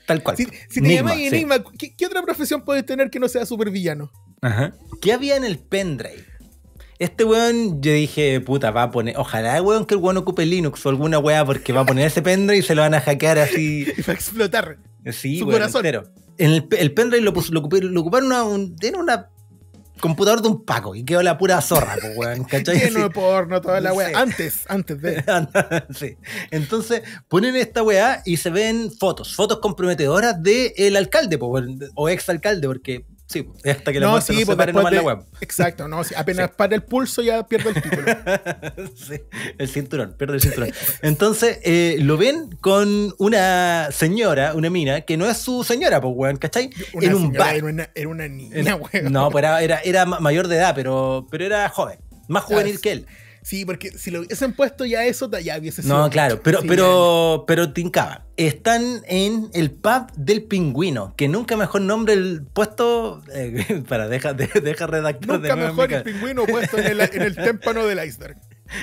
Tal cual. Si te llamas Enigma, sí. ¿Qué otra profesión puedes tener que no sea supervillano? Ajá. ¿Qué había en el pendrive? Este weón, yo dije, puta, va a poner... Ojalá, weón, que el weón ocupe Linux o alguna weá, porque va a poner ese pendrive y se lo van a hackear así... Y va a explotar. Sí, su corazón. Entero. En el pendrive lo ocuparon en una... computador de un Paco y quedó la pura zorra, pues, weón, ¿cachai? Lleno de porno, toda la weá. Sí. Antes de... Sí. Entonces, ponen esta weá y se ven fotos comprometedoras del alcalde, pues, o exalcalde, porque, sí, hasta que la muerte no se pare nomás la weá. Exacto, no, si apenas para el pulso ya pierde el título. Sí, el cinturón, pierde el cinturón. Entonces, lo ven con una señora, una mina, que no es su señora, pues, weón, ¿cachai? En un bar. Era una niña, weón. No, pero era mayor de edad, pero era joven, más juvenil que él. Sí, porque si lo hubiesen puesto ya eso, ya hubiese sido... No, claro, pero tincaba. Están en el pub del Pingüino, que nunca mejor nombre el puesto... para, deja redactar nunca de nuevo. Nunca mejor el Pingüino puesto en el témpano del iceberg.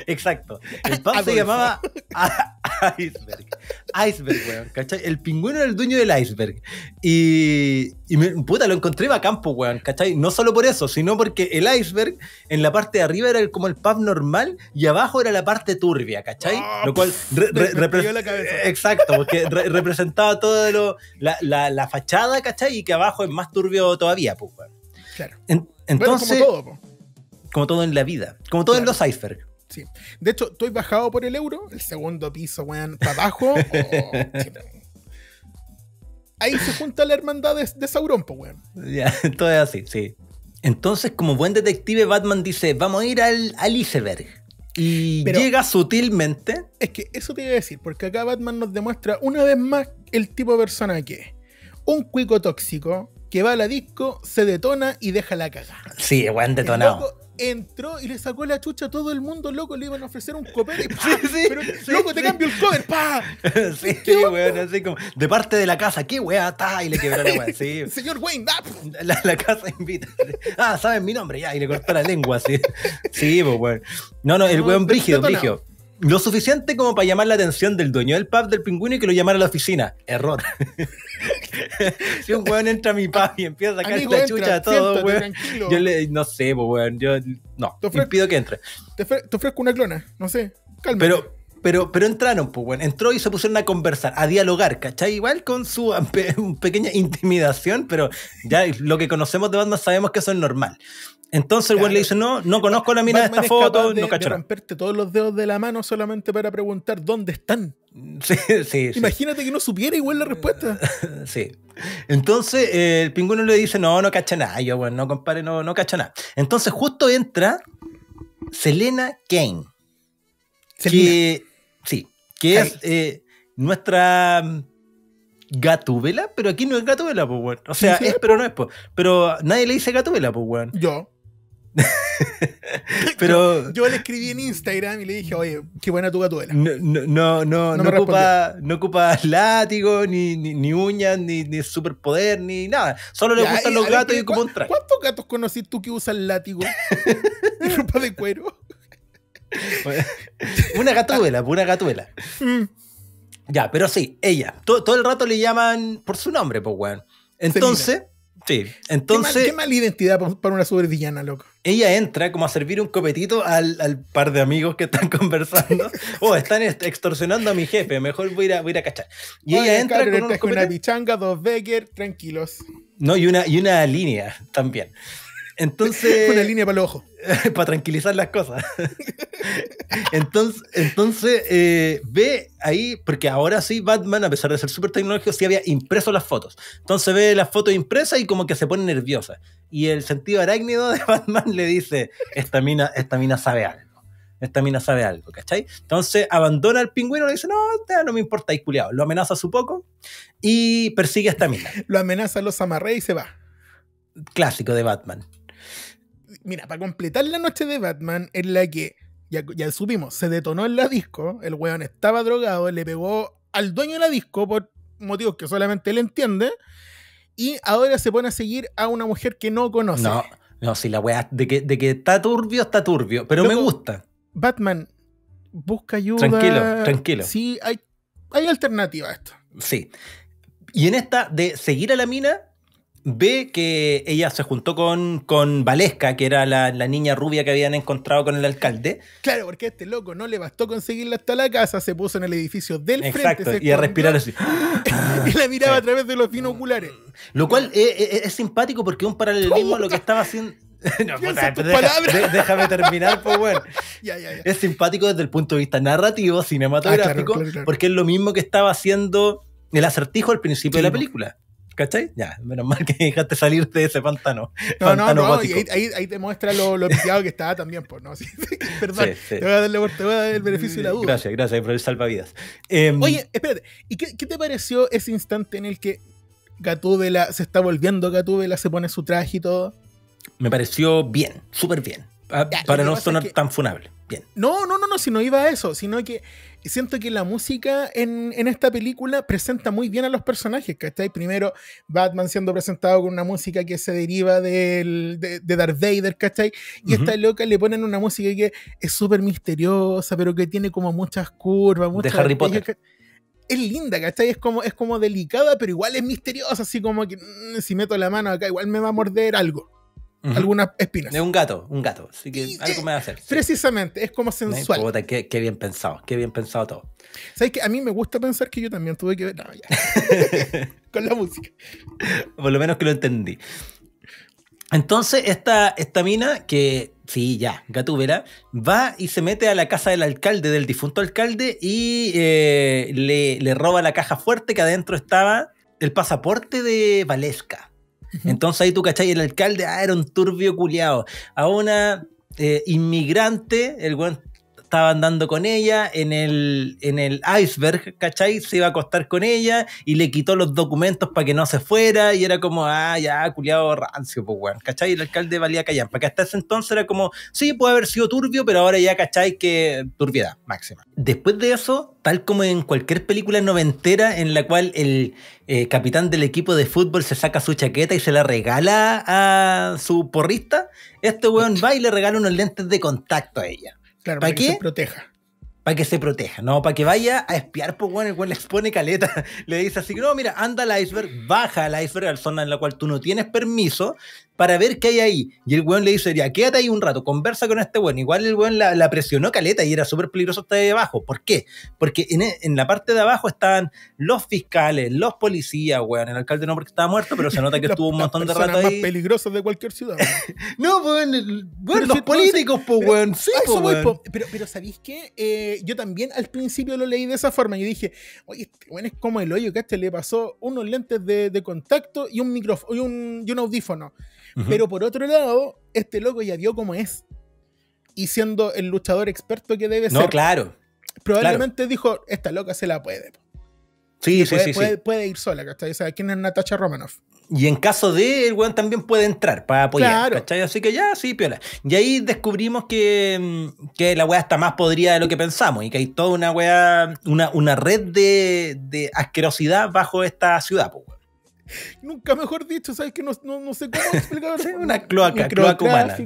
Exacto. El pub se llamaba Iceberg. Iceberg, weón, ¿cachai? El Pingüino era el dueño del iceberg. Y puta, lo encontré bacán, weón, ¿cachai? No solo por eso, sino porque el iceberg en la parte de arriba era como el pub normal y abajo era la parte turbia, ¿cachai? Oh, lo cual... Exacto, porque representaba todo la fachada, ¿cachai? Y que abajo es más turbio todavía, pues, weón. Claro. Entonces, bueno, como todo, po. Como todo en la vida. Como todo en los icebergs. Sí. De hecho, estoy bajado por el euro, el segundo piso, weón, para abajo. Ahí se junta la hermandad de Sauron, po, weón. Ya, todo es así, sí. Entonces, como buen detective, Batman dice, vamos a ir al iceberg. Y llega sutilmente. Es que eso te iba a decir, porque acá Batman nos demuestra una vez más el tipo de persona que es. Un cuico tóxico que va a la disco, se detona y deja la cagada. Sí, weón, detonado. Entró y le sacó la chucha a todo el mundo, loco. Le iban a ofrecer un copete. Pero, loco, te cambio el cover. ¡Pah! Sí, weón, así como, de parte de la casa, ¿qué weá? Y le quebró la weá. Sí. Señor Wayne, la casa invita. Ah, saben mi nombre, ya. Y le cortó la lengua, así. Sí, pues, weón. No, el weón brígido. Lo suficiente como para llamar la atención del dueño del pub del Pingüino y que lo llamara a la oficina. Error. Si un weón entra a mi pub y empieza a sacar la chucha a todo, weón. Yo no sé, weón. Yo no. Le pido que entre. Te ofrezco una clona, no sé. Cálmate. Pero entraron, pues, weón. Entró y se pusieron a conversar, a dialogar, ¿cachai? Igual con su pequeña intimidación, pero ya lo que conocemos de Batman sabemos que eso es normal. Entonces el weón le dice, no conozco a la mina de esta foto, no cachorro. De romperte todos los dedos de la mano solamente para preguntar dónde están. Sí. Imagínate que no supiera igual la respuesta. Sí. Entonces el Pingüino le dice, no cacha nada. Y yo, bueno, no compadre, no cacha nada. Entonces justo entra Selena Kane. Que es nuestra... Gatúbela, pero aquí no es Gatúbela, pues, weón. O sea, es, pero no es, pues. Pero nadie le dice Gatúbela, pues, weón. Yo. Yo le escribí en Instagram y le dije, oye, qué buena tu Gatúbela. No ocupa látigo, ni uñas, ni superpoder, ni nada. Solo le gustan los gatos y ocupa un traje. ¿Cuántos gatos conocí tú que usan látigo y ropa de cuero? una Gatúbela. Ya, pero sí, ella. Todo el rato le llaman por su nombre, pues, weón. Entonces, Sí, entonces... Qué mala identidad para una supervillana, loco. Ella entra como a servir un copetito al par de amigos que están conversando. Oh, están extorsionando a mi jefe, mejor voy a ir a cachar. Y oye, ella entra con unos copetes, una pichanga, dos Becker, tranquilos. No, y una línea también. Entonces... una línea para el ojo. Para tranquilizar las cosas. Entonces ve ahí, porque ahora sí Batman, a pesar de ser súper tecnológico, sí había impreso las fotos. Entonces ve las fotos impresas y como que se pone nerviosa. Y el sentido arácnido de Batman le dice, esta mina sabe algo. Esta mina sabe algo, ¿cachai? Entonces abandona al pingüino, le dice, no me importa, y culiao. Lo amenaza su poco y persigue a esta mina. Lo amenaza, los amarré y se va. Clásico de Batman. Mira, para completar la noche de Batman, en la que, ya supimos, se detonó en la disco, el weón estaba drogado, le pegó al dueño de la disco por motivos que solamente él entiende, y ahora se pone a seguir a una mujer que no conoce. No, si la weá de que está turbio, pero luego, me gusta. Batman, busca ayuda. Tranquilo. Sí, hay alternativa a esto. Sí. Y en esta de seguir a la mina... Ve que ella se juntó con Valesca, que era la niña rubia que habían encontrado con el alcalde. Claro, porque a este loco no le bastó conseguirla hasta la casa, se puso en el edificio del frente. Y a respirar así. Y la miraba a través de los binoculares. Lo cual es simpático porque es un paralelismo a lo que estaba haciendo... No, puta, déjame terminar, pues bueno. Ya. Es simpático desde el punto de vista narrativo, cinematográfico, claro. Porque es lo mismo que estaba haciendo el Acertijo al principio de la película. ¿Cachai? Ya, menos mal que dejaste salir de ese pantano. No, y ahí te muestra lo pillado que estaba también, pues, ¿no? Perdón, sí. Te voy a dar el beneficio de la duda. Gracias por el salvavidas. Oye, espérate, ¿y qué te pareció ese instante en el que Gatúbela se está volviendo Gatúbela, se pone su traje y todo? Me pareció bien, súper bien. Para no sonar tan funable. Bien. No, si no iba a eso, sino que siento que la música en esta película presenta muy bien a los personajes, ¿cachai? Primero, Batman siendo presentado con una música que se deriva de Darth Vader, ¿cachai? Y esta loca le ponen una música que es súper misteriosa, pero que tiene como muchas curvas, muchas... De Harry Potter. Es linda, ¿cachai? Es como delicada, pero igual es misteriosa, así como que si meto la mano acá, igual me va a morder algo. Algunas espinas. De un gato. Así que algo me va a hacer. Precisamente, sí. Es como sensual. No, puta, qué bien pensado todo. ¿Sabes qué? A mí me gusta pensar que yo también tuve que ver con la música. Por lo menos que lo entendí. Entonces, esta mina que, sí, ya, Gatúbela, va y se mete a la casa del alcalde, del difunto alcalde, y le roba la caja fuerte que adentro estaba el pasaporte de Valesca. Entonces ahí tú, ¿cachai? El alcalde era un turbio culiao. A una inmigrante, el weón estaba andando con ella en el iceberg, ¿cachai? Se iba a acostar con ella y le quitó los documentos para que no se fuera y era como, culiao rancio, pues weón, ¿cachai? El alcalde valía callampa, que hasta ese entonces era como, sí, puede haber sido turbio, pero ahora ya, ¿cachai? Que turbiedad máxima. Después de eso, tal como en cualquier película noventera en la cual el capitán del equipo de fútbol se saca su chaqueta y se la regala a su porrista, este weón va y le regala unos lentes de contacto a ella. Claro, ¿para que se proteja? Para que se proteja, no, para que vaya a espiar, pues bueno, el cual le expone caleta. Le dice así, no, mira, anda al iceberg, baja al iceberg, a la zona en la cual tú no tienes permiso, para ver qué hay ahí. Y el weón le dice, ya, quédate ahí un rato, conversa con este weón. Igual el weón la presionó caleta y era súper peligroso estar ahí abajo. ¿Por qué? Porque en la parte de abajo estaban los fiscales, los policías, weón. El alcalde no, porque estaba muerto, pero se nota que estuvo un montón de rato ahí. Más peligrosos de cualquier ciudad. No, weón, los políticos, pues, weón. Sí, pero ¿sabéis qué? Yo también al principio lo leí de esa forma. Yo dije, oye, este weón es como el hoyo, que este le pasó unos lentes de contacto y un micrófono y un audífono. Pero por otro lado, este loco ya vio cómo es. Y siendo el luchador experto que debe ser. No, claro. Probablemente dijo, esta loca se la puede. Sí. Puede ir sola, ¿cachai? O sea, ¿quién es Natasha Romanoff? Y en caso de, el weón también puede entrar para apoyar, claro. ¿Cachai? Así que ya, sí, piola. Y ahí descubrimos que la weá está más podrida de lo que pensamos y que hay toda una weá, una red de asquerosidad bajo esta ciudad, pues. Nunca mejor dicho, ¿sabes? Que no sé cómo explicar. Sí, una cloaca humana.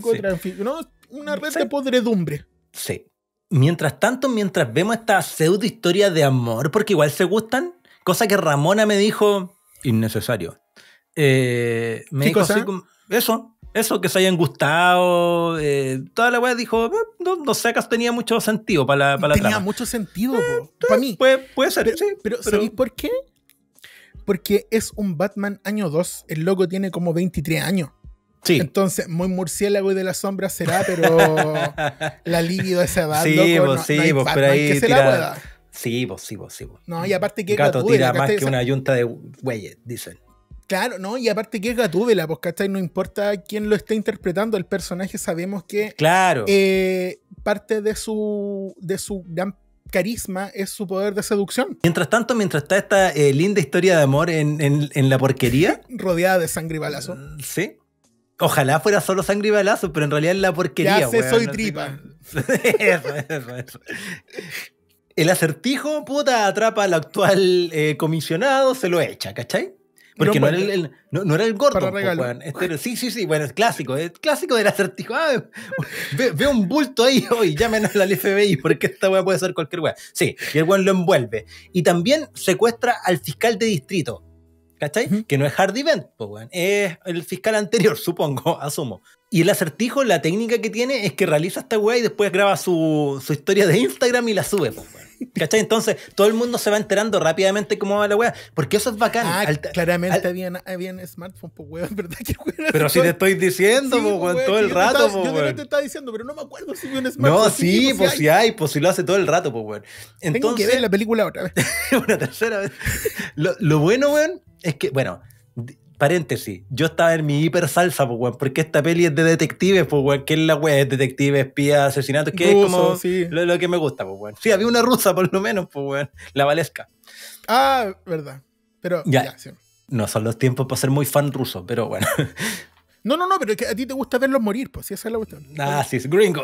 Sí. No, una red de podredumbre. Sí. Mientras tanto, mientras vemos esta pseudo historia de amor, porque igual se gustan, cosa que Ramona me dijo, innecesario. Me dijo así como, eso, que se hayan gustado. Toda la weá dijo, no sé, acaso tenía mucho sentido para la trama. Tenía mucho sentido, para mí. Puede ser, pero, sí. Pero ¿sabéis por qué? Porque es un Batman año 2. El loco tiene como 23 años. Sí. Entonces, muy murciélago y de la sombra será, pero la libido de esa edad, sí, loco, no pero ahí que se la pueda. Sí. No, y aparte que gato tira más que una yunta de güeyes, dicen. Claro, no, y aparte que es Gatúbela, pues, ¿cachai? No importa quién lo esté interpretando, el personaje sabemos que claro. Parte de su gran carisma es su poder de seducción. Mientras tanto, mientras está esta linda historia de amor en la porquería. Rodeada de sangre y balazo. Sí. Ojalá fuera solo sangre y balazo, pero en realidad es la porquería. Ya sé, weón, soy no tripa. Eso. El Acertijo, puta, atrapa al actual comisionado, se lo echa, ¿cachai? Porque no, no era el gordo. Pues, este, sí, bueno, es clásico. Es clásico del Acertijo. Ah, veo un bulto ahí hoy, llamen al FBI porque esta weá puede ser cualquier weá. Sí, y el weón lo envuelve. Y también secuestra al fiscal de distrito, ¿cachai? Uh-huh. Que no es Hardy Bent, pues, weón. Es el fiscal anterior, supongo, asumo. Y el Acertijo, la técnica que tiene es que realiza esta weá y después graba su historia de Instagram y la sube, pues, weón. ¿Cachai? Entonces todo el mundo se va enterando rápidamente cómo va la wea, porque eso es bacán. Claramente habían smartphone, pues, weón, ¿verdad? Que weón, pero si te estoy diciendo, sí, po, weón, todo el rato, pues, weón. Yo no te estaba diciendo, pero no me acuerdo si había un smartphone. No, sí, pues si hay, pues si lo hace todo el rato, pues, weón. Entonces, tengo que ver la película otra vez. Una tercera vez. Lo bueno, weón, es que, bueno, paréntesis, yo estaba en mi hiper salsa, pues, weón, porque esta peli es de detectives, pues, weón, que es la weón, es detective, espía, asesinatos, que ruso, es como sí. lo que me gusta, pues, weón. Sí, había una rusa, por lo menos, pues, weón, la Valesca. Ah, verdad, pero ya sí. No son los tiempos para ser muy fan ruso, pero bueno. No, pero es que a ti te gusta verlos morir, pues, si esa es la cuestión. Ah, sí, es gringo,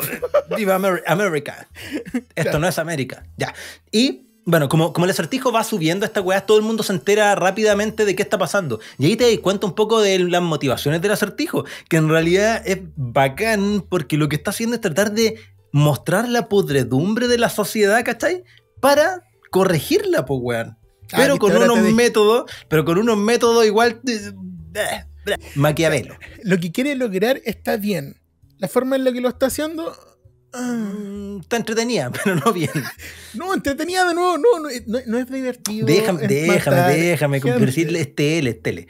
viva América. Esto claro. No es América, ya. Y... bueno, como el Acertijo va subiendo a esta weá, todo el mundo se entera rápidamente de qué está pasando. Y ahí te das cuenta un poco de las motivaciones del Acertijo, que en realidad es bacán, porque lo que está haciendo es tratar de mostrar la podredumbre de la sociedad, ¿cachai? Para corregirla, pues, weón. Pero con unos métodos, igual... maquiavelo. Lo que quiere lograr está bien. La forma en la que lo está haciendo... está entretenida, pero no bien. No, entretenida de nuevo, no es divertido. Déjame conversarle, es tele.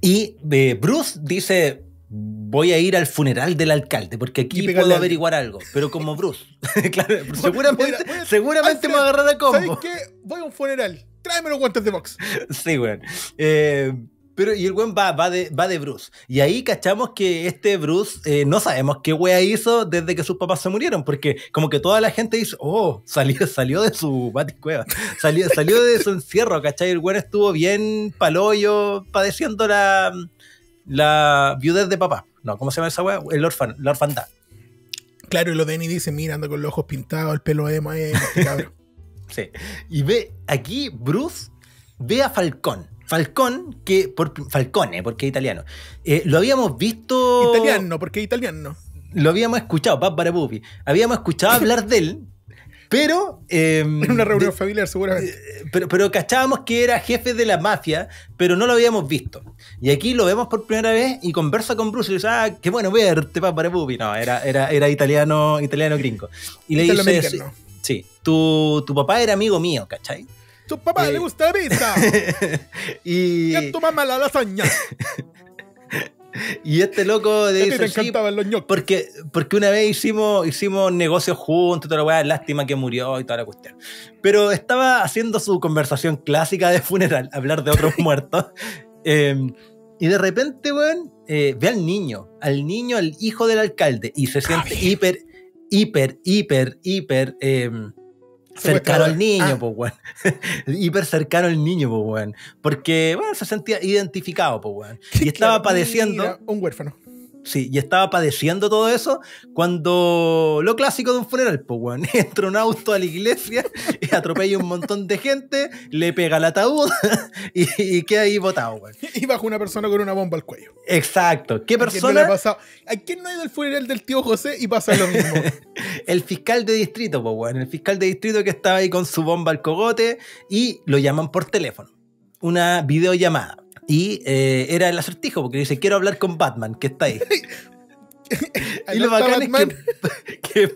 Y Bruce dice, voy a ir al funeral del alcalde, porque aquí puedo averiguar algo, pero como Bruce. Claro, seguramente me va a agarrar a combo. ¿Sabes qué? Voy a un funeral, tráeme los guantes de box. Sí, weón. Pero y el weón va de Bruce. Y ahí cachamos que este Bruce no sabemos qué wea hizo desde que sus papás se murieron, porque como que toda la gente dice, oh, salió de su baticueva, salió de su encierro, ¿cachai? El weón estuvo bien paloyo padeciendo la viudez de papá. No, ¿cómo se llama esa wea? La orfandad. Claro, y lo Denny dice, mira, ando con los ojos pintados, el pelo emo, este cabrón. Sí. Y ve, aquí Bruce ve a Falcone, porque es italiano. Lo habíamos visto... italiano, porque es italiano. Lo habíamos escuchado, Bárbara Bubi. Habíamos escuchado hablar de él, pero... en una reunión familiar, seguramente. Pero cachábamos que era jefe de la mafia, pero no lo habíamos visto. Y aquí lo vemos por primera vez y conversa con Bruce y le dice, ah, qué bueno verte, Bárbara Bubi. No, era italiano gringo. Y le dice... sí, tu papá era amigo mío, ¿cachai? Tu papá le gusta la pizza. Y a tu mamá la lasaña. Y este loco le dice, sí, porque una vez hicimos negocios juntos, toda la weá, lástima que murió y toda la cuestión. Pero estaba haciendo su conversación clásica de funeral, hablar de otros muertos. Y de repente, weón, ve al niño, al hijo del alcalde, y se siente hiper. Cercano al niño, pues, weón. Hiper cercano al niño, pues, weón. Porque, bueno, se sentía identificado, pues, weón. Y estaba padeciendo... mira, un huérfano. Sí, y estaba padeciendo todo eso cuando... lo clásico de un funeral, pues, weón. Entra un auto a la iglesia, y atropella un montón de gente, le pega el ataúd y queda ahí botado, weón. Y baja una persona con una bomba al cuello. Exacto. ¿Qué persona? ¿A quién no ha ido al funeral del tío José y pasa lo mismo? El fiscal de distrito, pues, weón. El fiscal de distrito que estaba ahí con su bomba al cogote y lo llaman por teléfono. Una videollamada. Y era el acertijo, porque dice, quiero hablar con Batman, que está ahí. Y lo bacán es que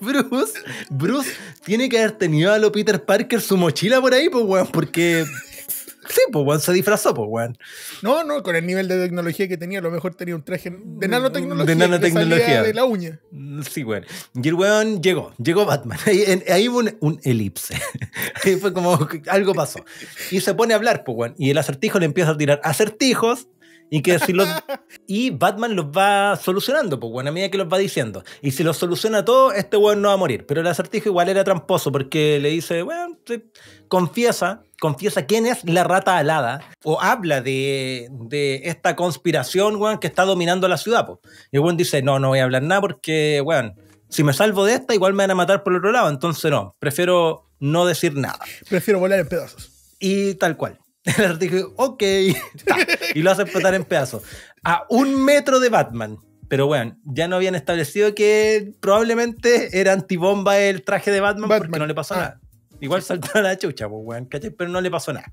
Bruce tiene que haber tenido a lo Peter Parker su mochila por ahí, pues, weón, porque... Sí, pues, weón, se disfrazó, pues, weón. No, no, con el nivel de tecnología que tenía, a lo mejor tenía un traje de nanotecnología. De nanotecnología. Que salía de la uña. Sí, weón. Y el weón llegó Batman. Ahí hubo un elipse. Ahí fue como, algo pasó. Y se pone a hablar, pues, weón. Y el acertijo le empieza a tirar acertijos. Y, que si los, y Batman los va solucionando, pues, bueno, a medida que los va diciendo. Y si los soluciona todo, este weón no va a morir. Pero el acertijo igual era tramposo, porque le dice, bueno, confiesa quién es la rata alada. O habla de esta conspiración, weón, que está dominando la ciudad, pues. Y el weón dice, no voy a hablar nada porque, weón, si me salvo de esta, igual me van a matar por el otro lado. Entonces no, prefiero no decir nada. Prefiero volar en pedazos. Y tal cual. El acertijo, ok, y lo hace explotar en pedazos. A 1 metro de Batman. Pero bueno, ya no habían establecido que probablemente era antibomba el traje de Batman. Porque no le pasó nada. Igual saltó a la chucha, pues, weón, ¿cachai? Pero no le pasó nada.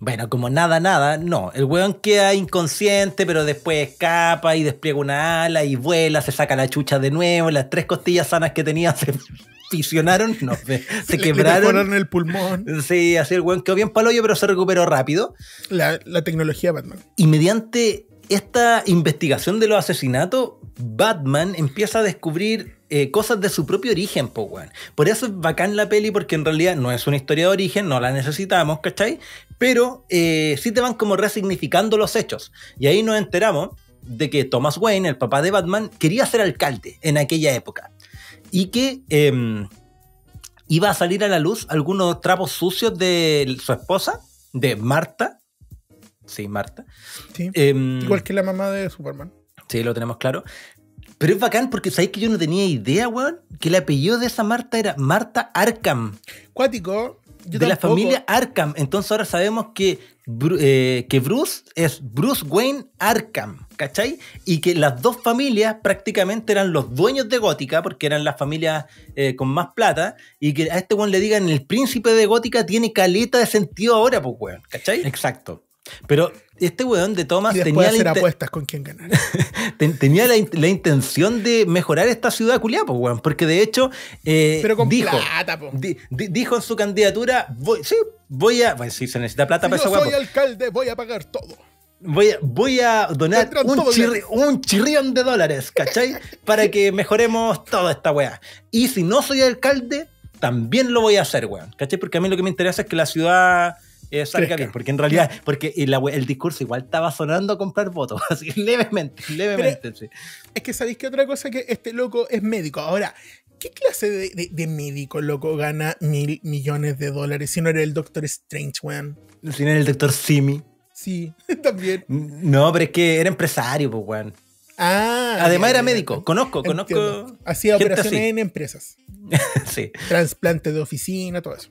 Bueno, como nada, no. El weón queda inconsciente, pero después escapa y despliega una ala y vuela, se saca la chucha de nuevo. Las 3 costillas sanas que tenía se fisionaron, no, se quebraron. Se quebraron el pulmón. Sí, así el weón quedó bien paloyo, pero se recuperó rápido. La tecnología Batman. Y mediante esta investigación de los asesinatos, Batman empieza a descubrir cosas de su propio origen, po, weón. Por eso es bacán la peli, porque en realidad no es una historia de origen, no la necesitamos, ¿cachai? Pero sí te van como resignificando los hechos. Y ahí nos enteramos de que Thomas Wayne, el papá de Batman, quería ser alcalde en aquella época. Y que iba a salir a la luz algunos trapos sucios de su esposa, de Marta. Sí, Marta. Sí, igual que la mamá de Superman. Sí, lo tenemos claro. Pero es bacán porque sabéis que yo no tenía idea, weón, que el apellido de esa Marta era Marta Arkham. Cuático. Yo de tampoco. La familia Arkham. Entonces ahora sabemos que Bruce es Bruce Wayne Arkham, ¿cachai? Y que las dos familias prácticamente eran los dueños de Gótica, porque eran las familias con más plata. Y que a este weón le digan el príncipe de Gótica tiene caleta de sentido ahora, pues, weón, ¿cachai? Exacto. Pero este weón de Thomas tenía hacer apuestas con quién ganar. Tenía la intención de mejorar esta ciudad culiá, pues, weón, porque de hecho pero con plata, po. Dijo en su candidatura, si se necesita plata si para esa weón. Yo soy alcalde, voy a pagar todo. Voy a donar un chirrión de dólares, ¿cachai? Para que mejoremos toda esta weá. Y si no soy alcalde, también lo voy a hacer, weón, ¿cachai? Porque a mí lo que me interesa es que la ciudad... salga bien, porque en realidad porque el discurso igual estaba sonando a comprar votos, así levemente, sí. Es que sabéis que otra cosa, que este loco es médico. Ahora, ¿qué clase de médico, loco, gana $1.000.000.000 si no era el Doctor Strange, weón? Si no era el Doctor Simi. Sí, también. No, pero es que era empresario, pues, weón. Ah, además era médico, conozco. Hacía operaciones así en empresas. Sí. Transplante de oficina, todo eso.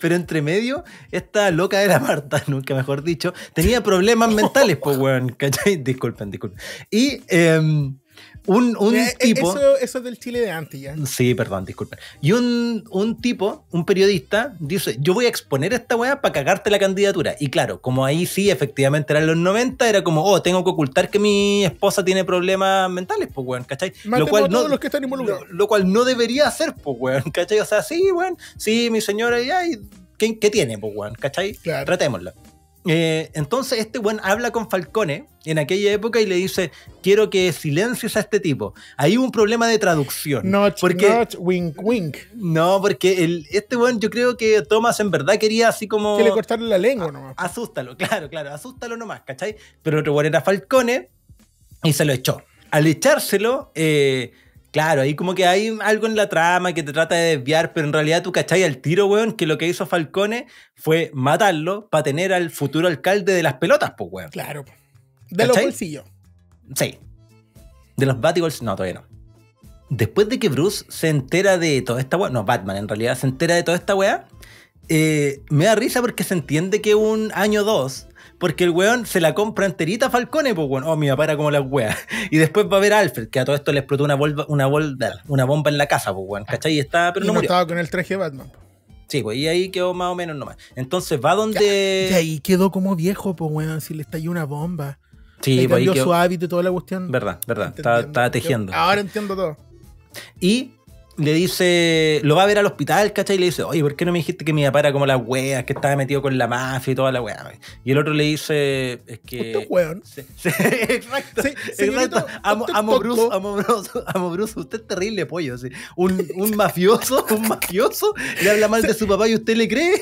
Pero entre medio, esta loca de la Marta, nunca mejor dicho, tenía problemas mentales, pues, weón, ¿cachai? Disculpen. Y un tipo... Eso es del Chile de antes, ya. Sí, perdón, disculpen. Y un tipo, un periodista, dice, yo voy a exponer a esta weá para cagarte la candidatura. Y claro, como ahí sí, efectivamente, eran los 90, era como, tengo que ocultar que mi esposa tiene problemas mentales, pues, weón, ¿cachai? Lo cual, no, los que están involucrados. Lo cual no debería hacer, pues, weón, ¿cachai? O sea, sí, weón, sí, mi señora, y ¿qué tiene, pues, weón, ¿cachai? Claro. Tratémosla. Entonces este weón habla con Falcone en aquella época y le dice, quiero que silencies a este tipo. Ahí hubo un problema de traducción. Not wink wink. No, porque este weón, yo creo que Thomas en verdad quería así como... Quiere cortarle la lengua nomás. Asústalo, claro, asústalo nomás, ¿cachai? Pero otro weón era Falcone y se lo echó. Al echárselo, claro, ahí como que hay algo en la trama que te trata de desviar, pero en realidad tú cachai al tiro, weón, que lo que hizo Falcone fue matarlo para tener al futuro alcalde de las pelotas, pues, weón. Claro. De los bolsillos. Sí. De los Batigolsillos. No, todavía no. Después de que Bruce se entera de toda esta weá, no, Batman en realidad se entera de toda esta weá, me da risa porque se entiende que un año o dos... Porque el weón se la compra enterita a Falcone, pues, weón. Oh, mi papá era como las weas. Y después va a ver a Alfred, que a todo esto le explotó una bomba en la casa, pues, weón. ¿Cachai? Y está, pero no murió. Estaba con el traje de Batman. Sí, pues y ahí quedó más o menos nomás. Entonces va donde... Y ahí quedó como viejo, pues, weón, si le estalló una bomba. Sí, le cambió su hábito y toda la cuestión. Verdad, verdad, estaba tejiendo. Ahora entiendo todo. Y le dice, lo va a ver al hospital, ¿cachai? Y le dice, oye, ¿por qué no me dijiste que mi papá era como las weas, que estaba metido con la mafia y toda la wea? Y el otro le dice, es que... Usted weón. Exacto, exacto. Amo Bruce, usted es terrible pollo. Así. Un mafioso le habla mal de su papá y usted le cree.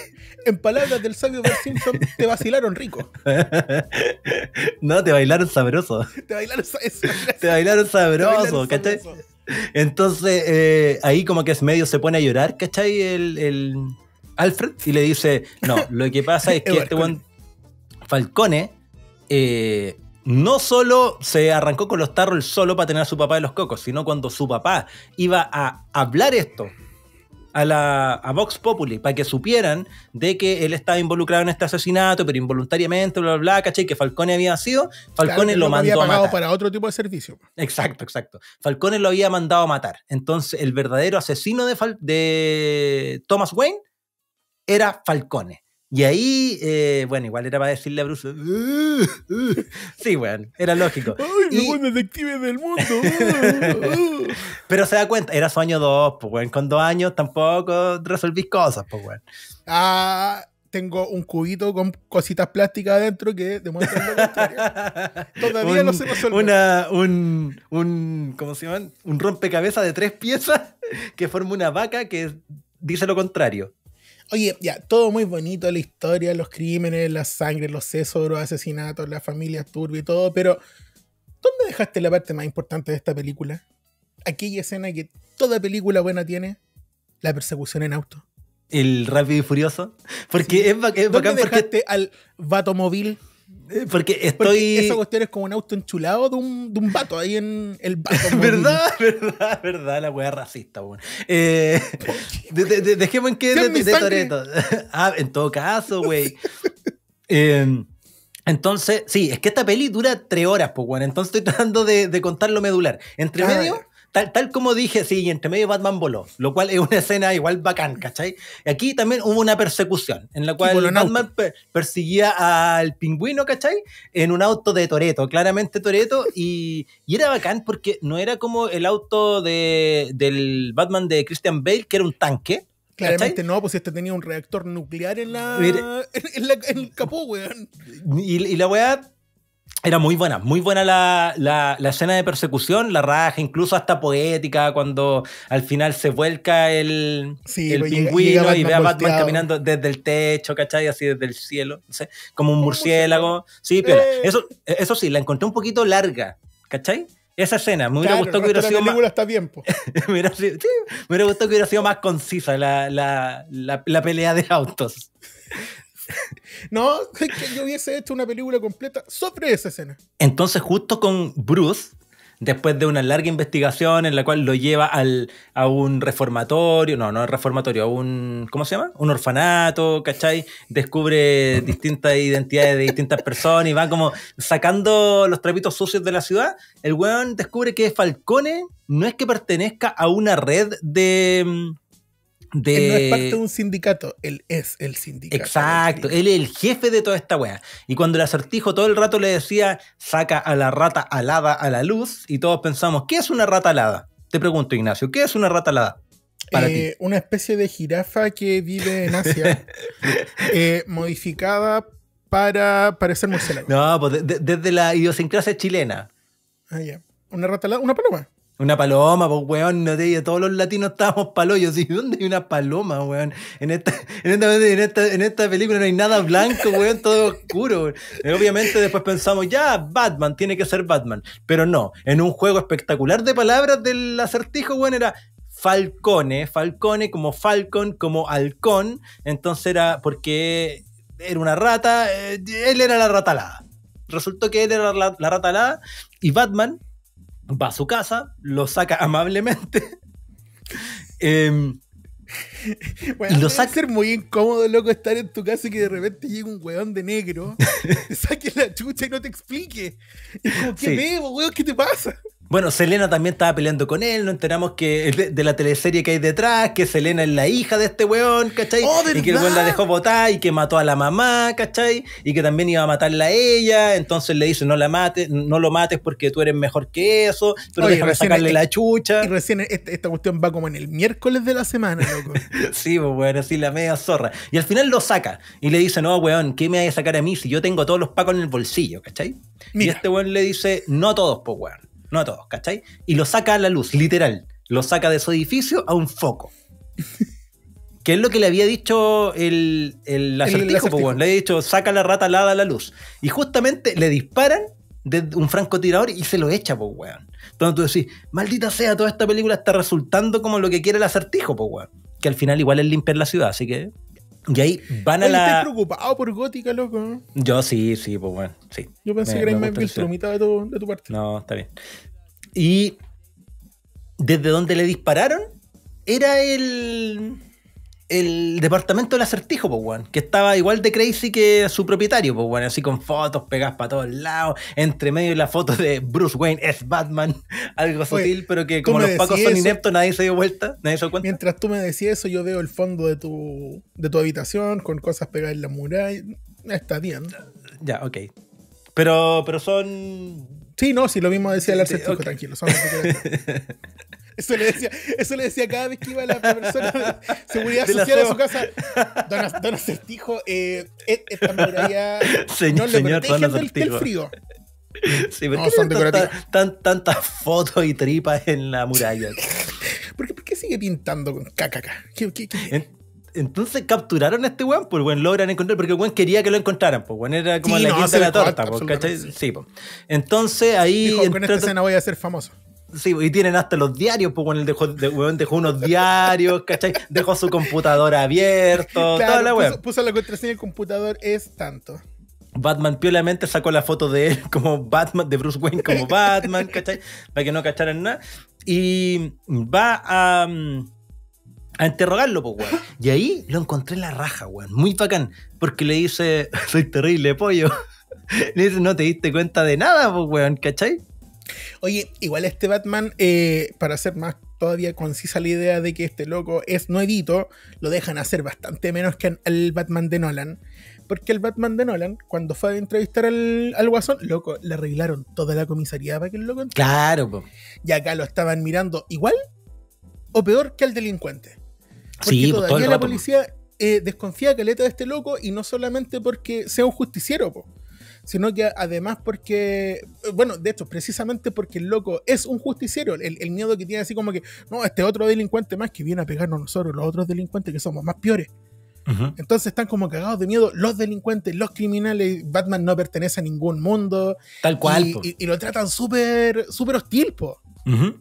En palabras del sabio Bart Simpson, te vacilaron rico. No, te bailaron sabroso. Te bailaron sabroso, ¿cachai? Entonces, ahí como que es medio se pone a llorar, ¿cachai? El Alfred, y le dice, no, lo que pasa es que este buen Falcone no solo se arrancó con los tarros solo para tener a su papá de los cocos, sino cuando su papá iba a hablar esto a Vox Populi, para que supieran de que él estaba involucrado en este asesinato, pero involuntariamente, bla, bla, bla, ¿cachai? Que Falcone había sido, Falcone lo mandó había pagado a matar. Para otro tipo de servicio. Exacto, exacto. Falcone lo había mandado a matar. Entonces, el verdadero asesino de Thomas Wayne era Falcone. Y ahí, bueno, igual era para decirle a Bruce. Sí, bueno, era lógico. ¡Ay, los buenos detectives del mundo! Pero se da cuenta, era su año 2, pues, bueno, con 2 años tampoco resolvís cosas, pues, bueno. Ah, tengo un cubito con cositas plásticas adentro que demuestran lo contrario. Todavía no se resolvió. ¿Cómo se llaman? Un rompecabezas de 3 piezas que forma una vaca que dice lo contrario. Oye, ya, todo muy bonito, la historia, los crímenes, la sangre, los sesos, los asesinatos, las familias turbias y todo, pero ¿dónde dejaste la parte más importante de esta película? Aquella escena que toda película buena tiene, la persecución en auto. El Rápido y Furioso. Porque sí. es bacán. ¿Dónde dejaste al vato móvil? Porque esa cuestión es como un auto enchulado de un vato ahí en el vato. Verdad, la weá racista, weón. Dejemos en que de Toretto. Ah, en todo caso, güey. Entonces, sí, es que esta peli dura 3 horas, pues, weón. Entonces estoy tratando de contar lo medular. Entre medio, tal como dije, sí, entre medio Batman voló, lo cual es una escena igual bacán, ¿cachai? Aquí también hubo una persecución, en la cual Batman persiguía al pingüino, ¿cachai? En un auto de Toretto, claramente Toretto, y era bacán porque no era como el auto del Batman de Christian Bale, que era un tanque. Claramente no, pues este tenía un reactor nuclear en el capó, weón. Y la weá... Era muy buena la escena de persecución, la raja, incluso hasta poética, cuando al final se vuelca el pingüino llega y ve a Batman volteado, caminando desde el techo, ¿cachai? Así desde el cielo, no sé, como un murciélago. Sí, pero eso sí, la encontré un poquito larga, ¿cachai? Esa escena, me hubiera gustado que hubiera sido más... Está bien, me hubiera gustado que hubiera sido más concisa la pelea de autos. No, es que yo hubiese hecho una película completa sobre esa escena. Entonces, justo con Bruce, después de una larga investigación en la cual lo lleva a un reformatorio, no es reformatorio, a un, ¿cómo se llama? Un orfanato, ¿cachai? Descubre distintas identidades de distintas personas y va como sacando los trapitos sucios de la ciudad. El weón descubre que Falcone no es que pertenezca a una red de... Él no es parte de un sindicato, él es el sindicato. Exacto, él es el jefe de toda esta wea. Y cuando el Acertijo todo el rato le decía, saca a la rata alada a la luz, y todos pensamos, ¿qué es una rata alada? Te pregunto, Ignacio, ¿qué es una rata alada para ti? Una especie de jirafa que vive en Asia, modificada para parecer murciélago. No, pues desde la idiosincrasia chilena. Ah, ya. Una rata alada, una paloma. Una paloma, pues, weón, no te digo, todos los latinos estábamos palollos, ¿y dónde hay una paloma, weón? En esta película no hay nada blanco, weón, todo oscuro, weón. Y obviamente después pensamos, ya, Batman, tiene que ser Batman, pero no, en un juego espectacular de palabras del Acertijo, weón, era Falcone, como Falcon, como halcón, entonces era porque era una rata, él era la rata alada, resultó que él era la rata alada, y Batman va a su casa, lo saca amablemente. Bueno, y lo saca. Debe ser muy incómodo, loco, estar en tu casa y que de repente llegue un weón de negro, te saque la chucha y no te explique. Es como, ¿qué debo, weón? ¿Qué te pasa? Bueno, Selena también estaba peleando con él, nos enteramos que de la teleserie que hay detrás, que Selena es la hija de este weón, ¿cachai? ¡Oh, y que el weón la dejó botar y que mató a la mamá, ¿cachai? Y que también iba a matarla a ella, entonces le dice, no la mates, no lo mates porque tú eres mejor que eso, tú oye, dejas sacarle la chucha. Y recién esta cuestión va como en el miércoles de la semana, loco. Sí, pues weón, así la media zorra. Y al final lo saca y le dice, no weón, ¿qué me vas a sacar a mí si yo tengo todos los pacos en el bolsillo, ¿cachai? Mira. Y este weón le dice, no todos, pues weón. No a todos, ¿cachai? Y lo saca a la luz, literal. Lo saca de su edificio a un foco. Que es lo que le había dicho el acertijo, pues, bueno. Le había dicho, saca la rata alada a la luz. Y justamente le disparan de un francotirador y se lo echa, pues, weón. Entonces tú decís, maldita sea, toda esta película está resultando como lo que quiere el acertijo, pues, weón. Que al final igual es limpiar la ciudad, así que... Y ahí van a la... ¿Estás preocupado por Gótica, loco? ¿No? Yo sí, sí, pues bueno, sí. Yo pensé que era más virtuomita de tu parte. No, está bien. Y desde donde le dispararon era el departamento del acertijo, pues bueno, que estaba igual de crazy que su propietario, pues bueno, así con fotos pegadas para todos lados, entre medio de la foto de Bruce Wayne es Batman, algo sutil, pero que como los pacos son ineptos, nadie se dio vuelta, nadie se dio cuenta. Mientras tú me decías eso, yo veo el fondo de tu habitación con cosas pegadas en la muralla, está bien. Ya, ok. Pero son... Sí, no, sí, lo mismo decía el acertijo, okay. Tranquilo, son... Eso le decía cada vez que iba la persona de seguridad social a su casa. Don Acertijo, esta muralla no le protege del frío. Sí, pero no, son decorativas. Tantas fotos y tripas en la muralla. ¿Por qué sigue pintando con caca? Entonces capturaron a este weón, pues weón logran encontrar, porque el weón quería que lo encontraran, pues weón era como sí, la quinta de la torta, pues, ¿cachai? Sí, pues. Entonces ahí... Dijo, con esta escena voy a ser famoso. Sí, y tienen hasta los diarios, pues bueno, dejó unos diarios, ¿cachai? Dejó su computadora abierto, claro, toda la web. Puso la contraseña del computador, es tanto. Batman piolamente sacó la foto de él como Batman, de Bruce Wayne como Batman, ¿cachai? Para que no cacharan nada. Y va a interrogarlo, pues, weón. Y ahí lo encontré en la raja, weón. Muy bacán, porque le dice, soy terrible pollo. Le dice, no te diste cuenta de nada, pues, weón, ¿cachai? Oye, igual este Batman, para hacer más todavía concisa la idea de que este loco es nuevito, lo dejan hacer bastante menos que al Batman de Nolan. Porque el Batman de Nolan, cuando fue a entrevistar al Guasón, loco, le arreglaron toda la comisaría para que el loco entrara. Claro, po. Y acá lo estaban mirando igual o peor que al delincuente. Porque sí, todavía todo el rato, la policía desconfía caleta de este loco, y no solamente porque sea un justiciero, po, sino que además porque, bueno, de hecho, precisamente porque el loco es un justiciero, el miedo que tiene así como que, no, este otro delincuente más que viene a pegarnos nosotros, los otros delincuentes que somos más peores. Uh-huh. Entonces están como cagados de miedo los delincuentes, los criminales. Batman no pertenece a ningún mundo. Tal cual. Y lo tratan súper, súper hostil, po. Uh-huh.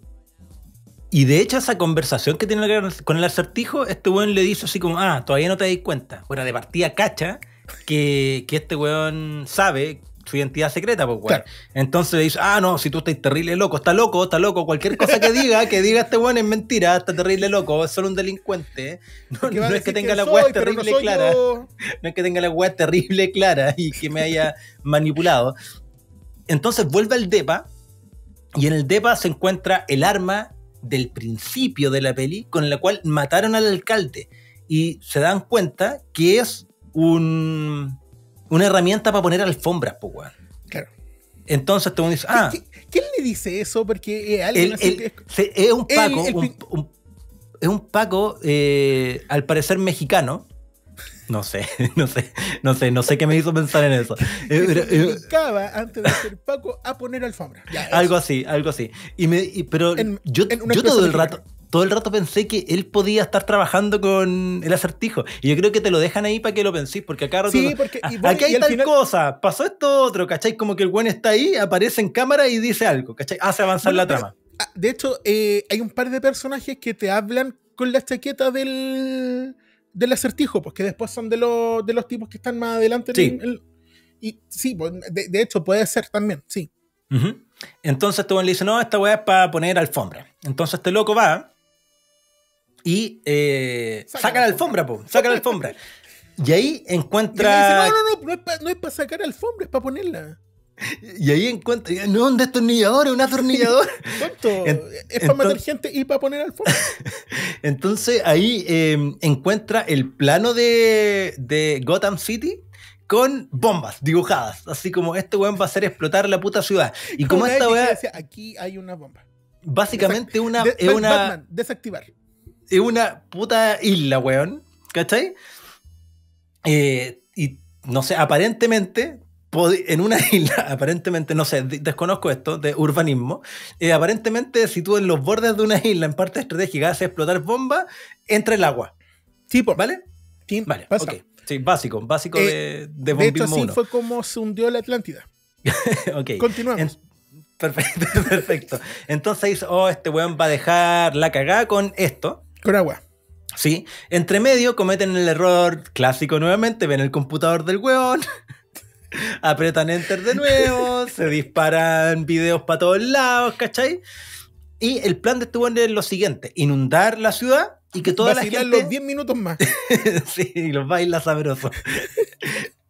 Y de hecho esa conversación que tiene con el acertijo, este weón le dice así como, ah, todavía no te das cuenta. Bueno, de partida cacha que este weón sabe su identidad secreta, pues, weón. Claro. Entonces le dice, ah, no, si tú estás terrible loco, está loco, cualquier cosa que diga este weón es mentira, está terrible loco, es solo un delincuente. No es que tenga la weá terrible clara. No es que tenga la weá terrible clara y que me haya manipulado. Entonces vuelve al depa, y en el depa se encuentra el arma del principio de la peli con la cual mataron al alcalde, y se dan cuenta que es una herramienta para poner alfombras, pues, weón. Claro. Entonces todo el mundo dice, ah. ¿Quién le dice eso? Porque alguien es un paco, al parecer mexicano. No sé qué me hizo pensar en eso. Se dedicaba antes de ser paco a poner alfombras. Algo así. Pero yo todo el rato pensé que él podía estar trabajando con el acertijo. Y yo creo que te lo dejan ahí para que lo pensís, porque acá sí, aquí hay tal final... cosa, pasó esto otro, ¿cachai? Como que el buen está ahí, aparece en cámara y dice algo, ¿cachai? Hace avanzar la trama. De hecho, hay un par de personajes que te hablan con la chaqueta del acertijo, porque después son de los tipos que están más adelante. Sí. De hecho puede ser también, sí. Uh-huh. Entonces este buen le dice, no, esta weá es para poner alfombra. Entonces este loco va y saca la alfombra, po. Saca la alfombra. Y ahí encuentra... Y le dice, no es para sacar alfombra, es para ponerla. Y ahí encuentra, no, un destornillador, es un atornillador. Exacto. Es para matar gente y para poner al fondo. Entonces ahí encuentra el plano de Gotham City con bombas dibujadas. Así como este weón va a hacer explotar la puta ciudad. Y como esta weá... Aquí hay una bomba. Básicamente una... Batman, desactivar. Es una puta isla, weón. ¿Cachai? Y no sé, aparentemente... En una isla, aparentemente, no sé, desconozco esto de urbanismo, aparentemente si tú en los bordes de una isla en parte estratégica haces explotar bombas, entra el agua. Sí, por. ¿Vale? Sí, vale, pasa. Okay. Sí, básico de bombismo. De hecho, así fue como se hundió la Atlántida. Okay. Continuamos. Perfecto. Entonces, este weón va a dejar la cagada con esto. Con agua. Sí. Entre medio cometen el error clásico nuevamente, ven el computador del weón... Apretan enter de nuevo, se disparan videos para todos lados, ¿cachai? Y el plan de este weón es lo siguiente: inundar la ciudad y que toda la gente... los 10 minutos más. Sí, los baila sabroso.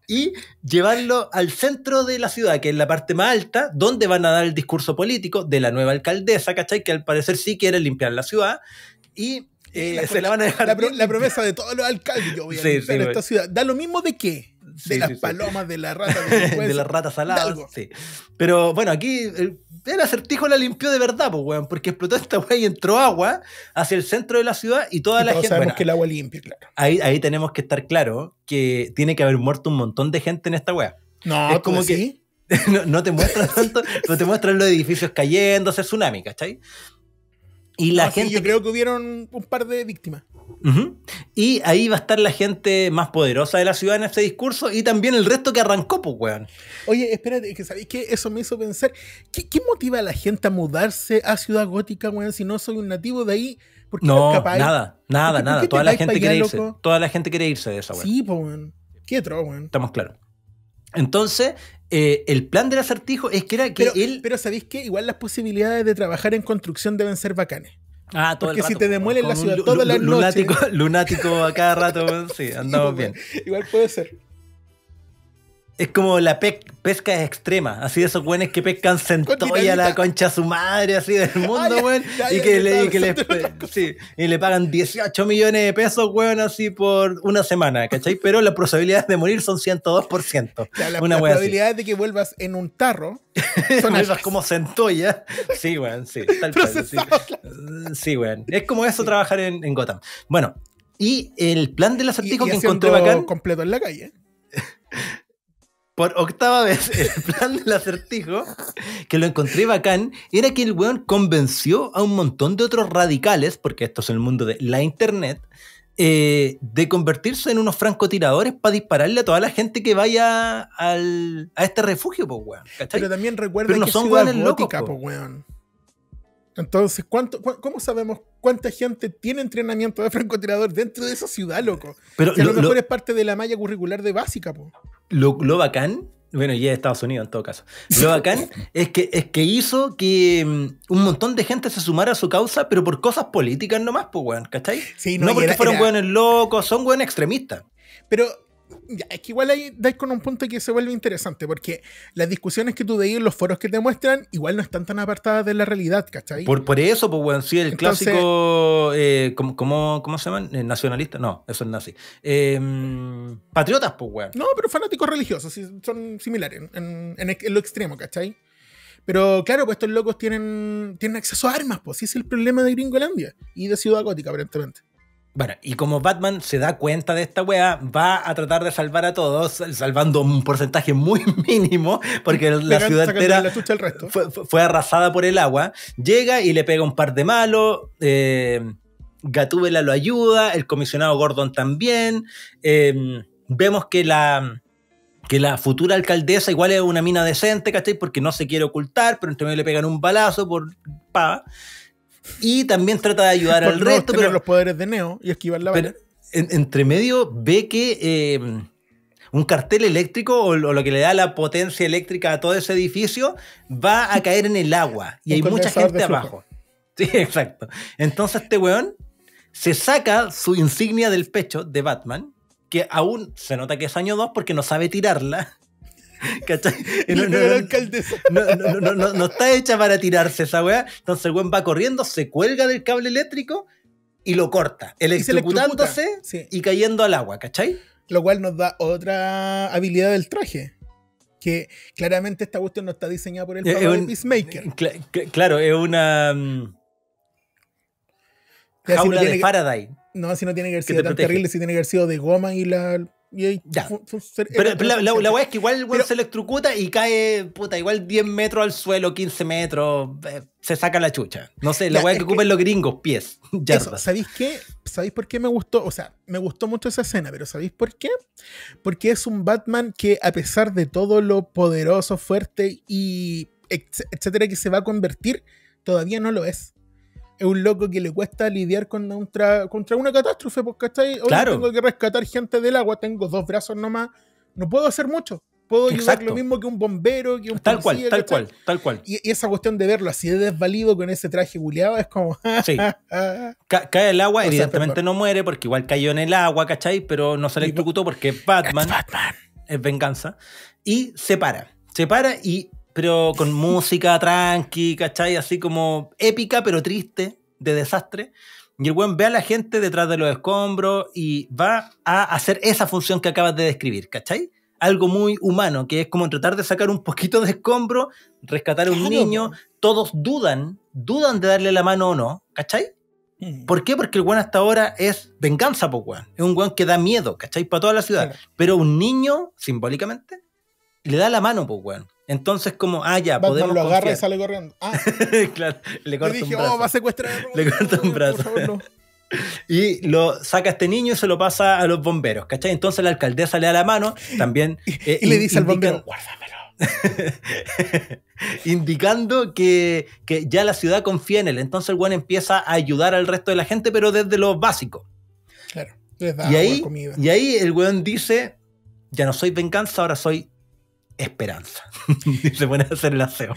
Y llevarlo al centro de la ciudad, que es la parte más alta, donde van a dar el discurso político de la nueva alcaldesa, ¿cachai? Que al parecer sí quiere limpiar la ciudad. Y se la van a dejar... La promesa de todos los alcaldes: yo voy a limpiar esta ciudad. Da lo mismo de qué. De las palomas, de la rata, de las ratas saladas. Sí. Pero bueno, aquí el acertijo la limpió de verdad, pues, weón, porque explotó esta weá y entró agua hacia el centro de la ciudad y toda la gente. Sabemos que el agua limpia, claro. Ahí tenemos que estar claro que tiene que haber muerto un montón de gente en esta weá. No, es como que no te muestran tanto, no te muestran los edificios cayéndose, tsunami, ¿cachai? Y la gente. Sí, yo creo que hubieron un par de víctimas. Y ahí va a estar la gente más poderosa de la ciudad en este discurso y también el resto que arrancó, pues, weón. Oye, espérate, que ¿sabéis qué? Eso me hizo pensar. ¿Qué motiva a la gente a mudarse a Ciudad Gótica, weón? Si no soy un nativo de ahí, ¿por qué no escapáis? Nada. Toda la gente quiere irse. Loco? Toda la gente quiere irse de esa, weón. Sí, pues, weón. Qué tro, weón. Estamos claros. Entonces, el plan del acertijo es que era que él... Pero ¿sabéis qué? Igual las posibilidades de trabajar en construcción deben ser bacanes. Ah, todo porque el rato, si te demuelen la ciudad todas las noches... Lunático a cada rato, sí, andamos bien. Igual puede ser. Es como la pesca extrema, así de esos güenes que pescan centolla, la concha a su madre, así del mundo, güey. Y le pagan 18 millones de pesos, güey, así por una semana, ¿cachai? Pero las probabilidades de morir son 102%. Las probabilidades de que vuelvas en un tarro son esas como centolla. Sí, güey, sí. Tal cual, sí, güey. Es como eso trabajar en Gotham. Bueno, y el plan de las acertijos que encontré bacán... completo en la calle. Por octava vez, el plan del acertijo, que lo encontré bacán, era que el weón convenció a un montón de otros radicales, porque esto es el mundo de la internet, de convertirse en unos francotiradores para dispararle a toda la gente que vaya a este refugio, pues, weón. ¿Cachai? Pero también recuerda que son ciudad gótica, pues, weón. Entonces, ¿cómo sabemos cuánta gente tiene entrenamiento de francotirador dentro de esa ciudad, loco? Pero si a lo mejor es parte de la malla curricular de básica, po. Lo bacán, bueno, y es Estados Unidos en todo caso, lo bacán es que hizo que un montón de gente se sumara a su causa, pero por cosas políticas nomás, po, weón, ¿cachai? Sí, no porque fueron weones locos, son weones extremistas. Pero... Ya, es que igual ahí dais con un punto que se vuelve interesante, porque las discusiones que tú veis en los foros que te muestran igual no están tan apartadas de la realidad, ¿cachai? Por eso, pues, bueno, sí, el clásico, ¿cómo se llaman? Nacionalista, no, eso es nazi. Patriotas, pues, bueno. No, pero fanáticos religiosos, son similares en lo extremo, ¿cachai? Pero claro, pues estos locos tienen acceso a armas, pues, sí es el problema de Gringolandia y de Ciudad Gótica, aparentemente. Bueno, y como Batman se da cuenta de esta weá, va a tratar de salvar a todos, salvando un porcentaje muy mínimo, porque la ciudad entera fue arrasada por el agua. Llega y le pega un par de malos, Gatúbela lo ayuda, el comisionado Gordon también. Vemos que la futura alcaldesa igual es una mina decente, ¿cachai? Porque no se quiere ocultar, pero entre medio le pegan un balazo por pava. Y también trata de ayudar al resto. Pero los poderes de Neo y esquivar la bala. Entre medio ve que un cartel eléctrico o lo que le da la potencia eléctrica a todo ese edificio va a caer en el agua. Y hay mucha gente abajo. Sí, exacto. Entonces este weón se saca su insignia del pecho de Batman, que aún se nota que es año 2 porque no sabe tirarla. ¿Cachai? No está hecha para tirarse esa weá. Entonces el weón va corriendo, se cuelga del cable eléctrico y lo corta, electrocutándose y cayendo al agua, ¿cachai? Lo cual nos da otra habilidad del traje, que claramente esta cuestión no está diseñada por el papá de Peacemaker. Claro, es una jaula de Faraday. No, si no tiene que haber sido tan terrible, si tiene que haber sido de goma y la... Pero la weá es que igual se electrocuta y cae, puta, igual 10 metros al suelo, 15 metros, se saca la chucha. No sé, la weá que ocupan los gringos, pies. Eso, ¿sabéis qué? ¿Sabéis por qué me gustó? O sea, me gustó mucho esa escena, pero ¿sabéis por qué? Porque es un Batman que, a pesar de todo lo poderoso, fuerte y etcétera que se va a convertir, todavía no lo es. Es un loco que le cuesta lidiar contra una catástrofe, porque hasta ahí, claro, tengo que rescatar gente del agua, tengo dos brazos nomás, no puedo hacer mucho, puedo ayudar lo mismo que un bombero, que un policía, tal cual. Y esa cuestión de verlo así de desvalido con ese traje buleado es como... Sí. Cae el agua, o sea, evidentemente no muere, porque igual cayó en el agua, ¿cachai? Pero no se electrocutó porque Batman es venganza, y se para y... pero con música tranqui, ¿cachai? Así como épica, pero triste, de desastre. Y el weón ve a la gente detrás de los escombros y va a hacer esa función que acabas de describir, ¿cachai? Algo muy humano, que es como tratar de sacar un poquito de escombro, rescatar a un niño. Todos dudan de darle la mano o no, ¿cachai? ¿Por qué? Porque el weón hasta ahora es venganza, po, weón. Es un weón que da miedo, ¿cachai? Para toda la ciudad. Pero un niño, simbólicamente, le da la mano, po, weón. Entonces, como, Batman podemos lo agarra confiar. Y sale corriendo. Claro, le corta un brazo. Va a secuestrar a Robert, le corta un brazo. Por favor, no. Y lo saca a este niño y se lo pasa a los bomberos, ¿cachai? Entonces la alcaldesa le da la mano, también... y le dice al bombero, guárdamelo. Indicando que ya la ciudad confía en él. Entonces el weón empieza a ayudar al resto de la gente, pero desde lo básico. Claro, les da comida. Y ahí el weón dice, ya no soy venganza, ahora soy... esperanza. Se pone a hacer el aseo.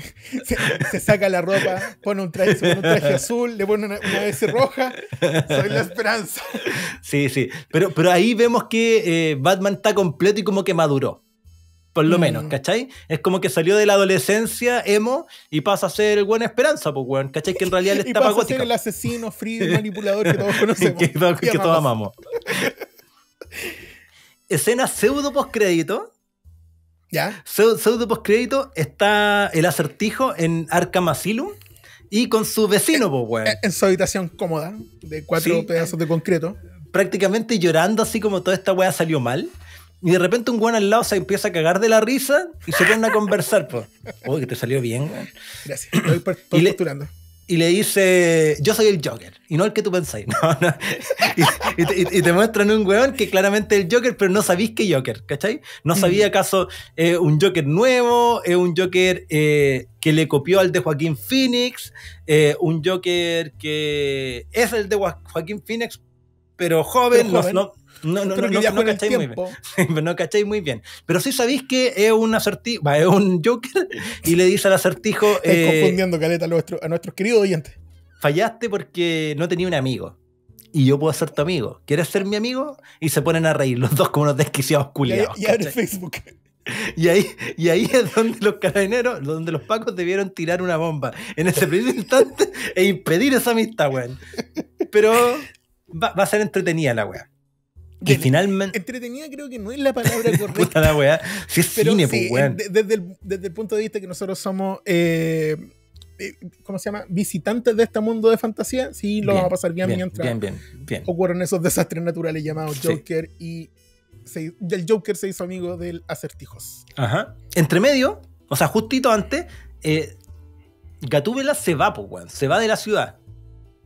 Se saca la ropa, se pone un traje azul, le pone una vez roja. Soy la esperanza. Sí. Pero ahí vemos que Batman está completo y como que maduró. Por lo menos, ¿cachai? Es como que salió de la adolescencia, emo, y pasa a ser el buen esperanza, pues, weón. ¿Cachai? Que en realidad le está pagótico. Y pasa a ser el asesino, frío, manipulador que todos conocemos. que todos amamos. Escena pseudo postcrédito. ¿Ya? Pseudo postcrédito, está el Acertijo en Arkham Asylum y con su vecino, pues, weón. En su habitación cómoda, de 4 pedazos de concreto. Prácticamente llorando, así como toda esta weá salió mal. Y de repente un weón al lado se empieza a cagar de la risa y se ponen a conversar, pues. Uy, que te salió bien, weón. Gracias, estoy posturando. Y le dice, yo soy el Joker, y no el que tú pensáis. No. Y te muestran un weón que claramente es el Joker, pero no sabís qué Joker, ¿cachai? No sabía acaso un Joker nuevo, un Joker que le copió al de Joaquín Phoenix, un Joker que es el de Joaquín Phoenix, pero joven, no cacháis muy bien. No cacháis muy bien. Pero sí sabéis que es un acertijo, es un Joker, y le dice al acertijo... Estás confundiendo, caleta, a nuestros queridos oyentes. Fallaste porque no tenía un amigo. Y yo puedo ser tu amigo. ¿Quieres ser mi amigo? Y se ponen a reír los dos como unos desquiciados culiados. Y abre Facebook. Y ahí es donde los carabineros, donde los pacos debieron tirar una bomba en ese primer instante e impedir esa amistad, weón. Pero va a ser entretenida la weá. Y finalmente... Entretenida creo que no es la palabra correcta. Puta la weá. Si es cine, pues, weón. Desde el punto de vista que nosotros somos, ¿cómo se llama? Visitantes de este mundo de fantasía, sí, lo vamos a pasar bien mientras ocurren esos desastres naturales llamados Joker y del Joker se hizo amigo del Acertijos. Ajá. Entre medio, o sea, justito antes, Gatúbela se va, pues, weón. Se va de la ciudad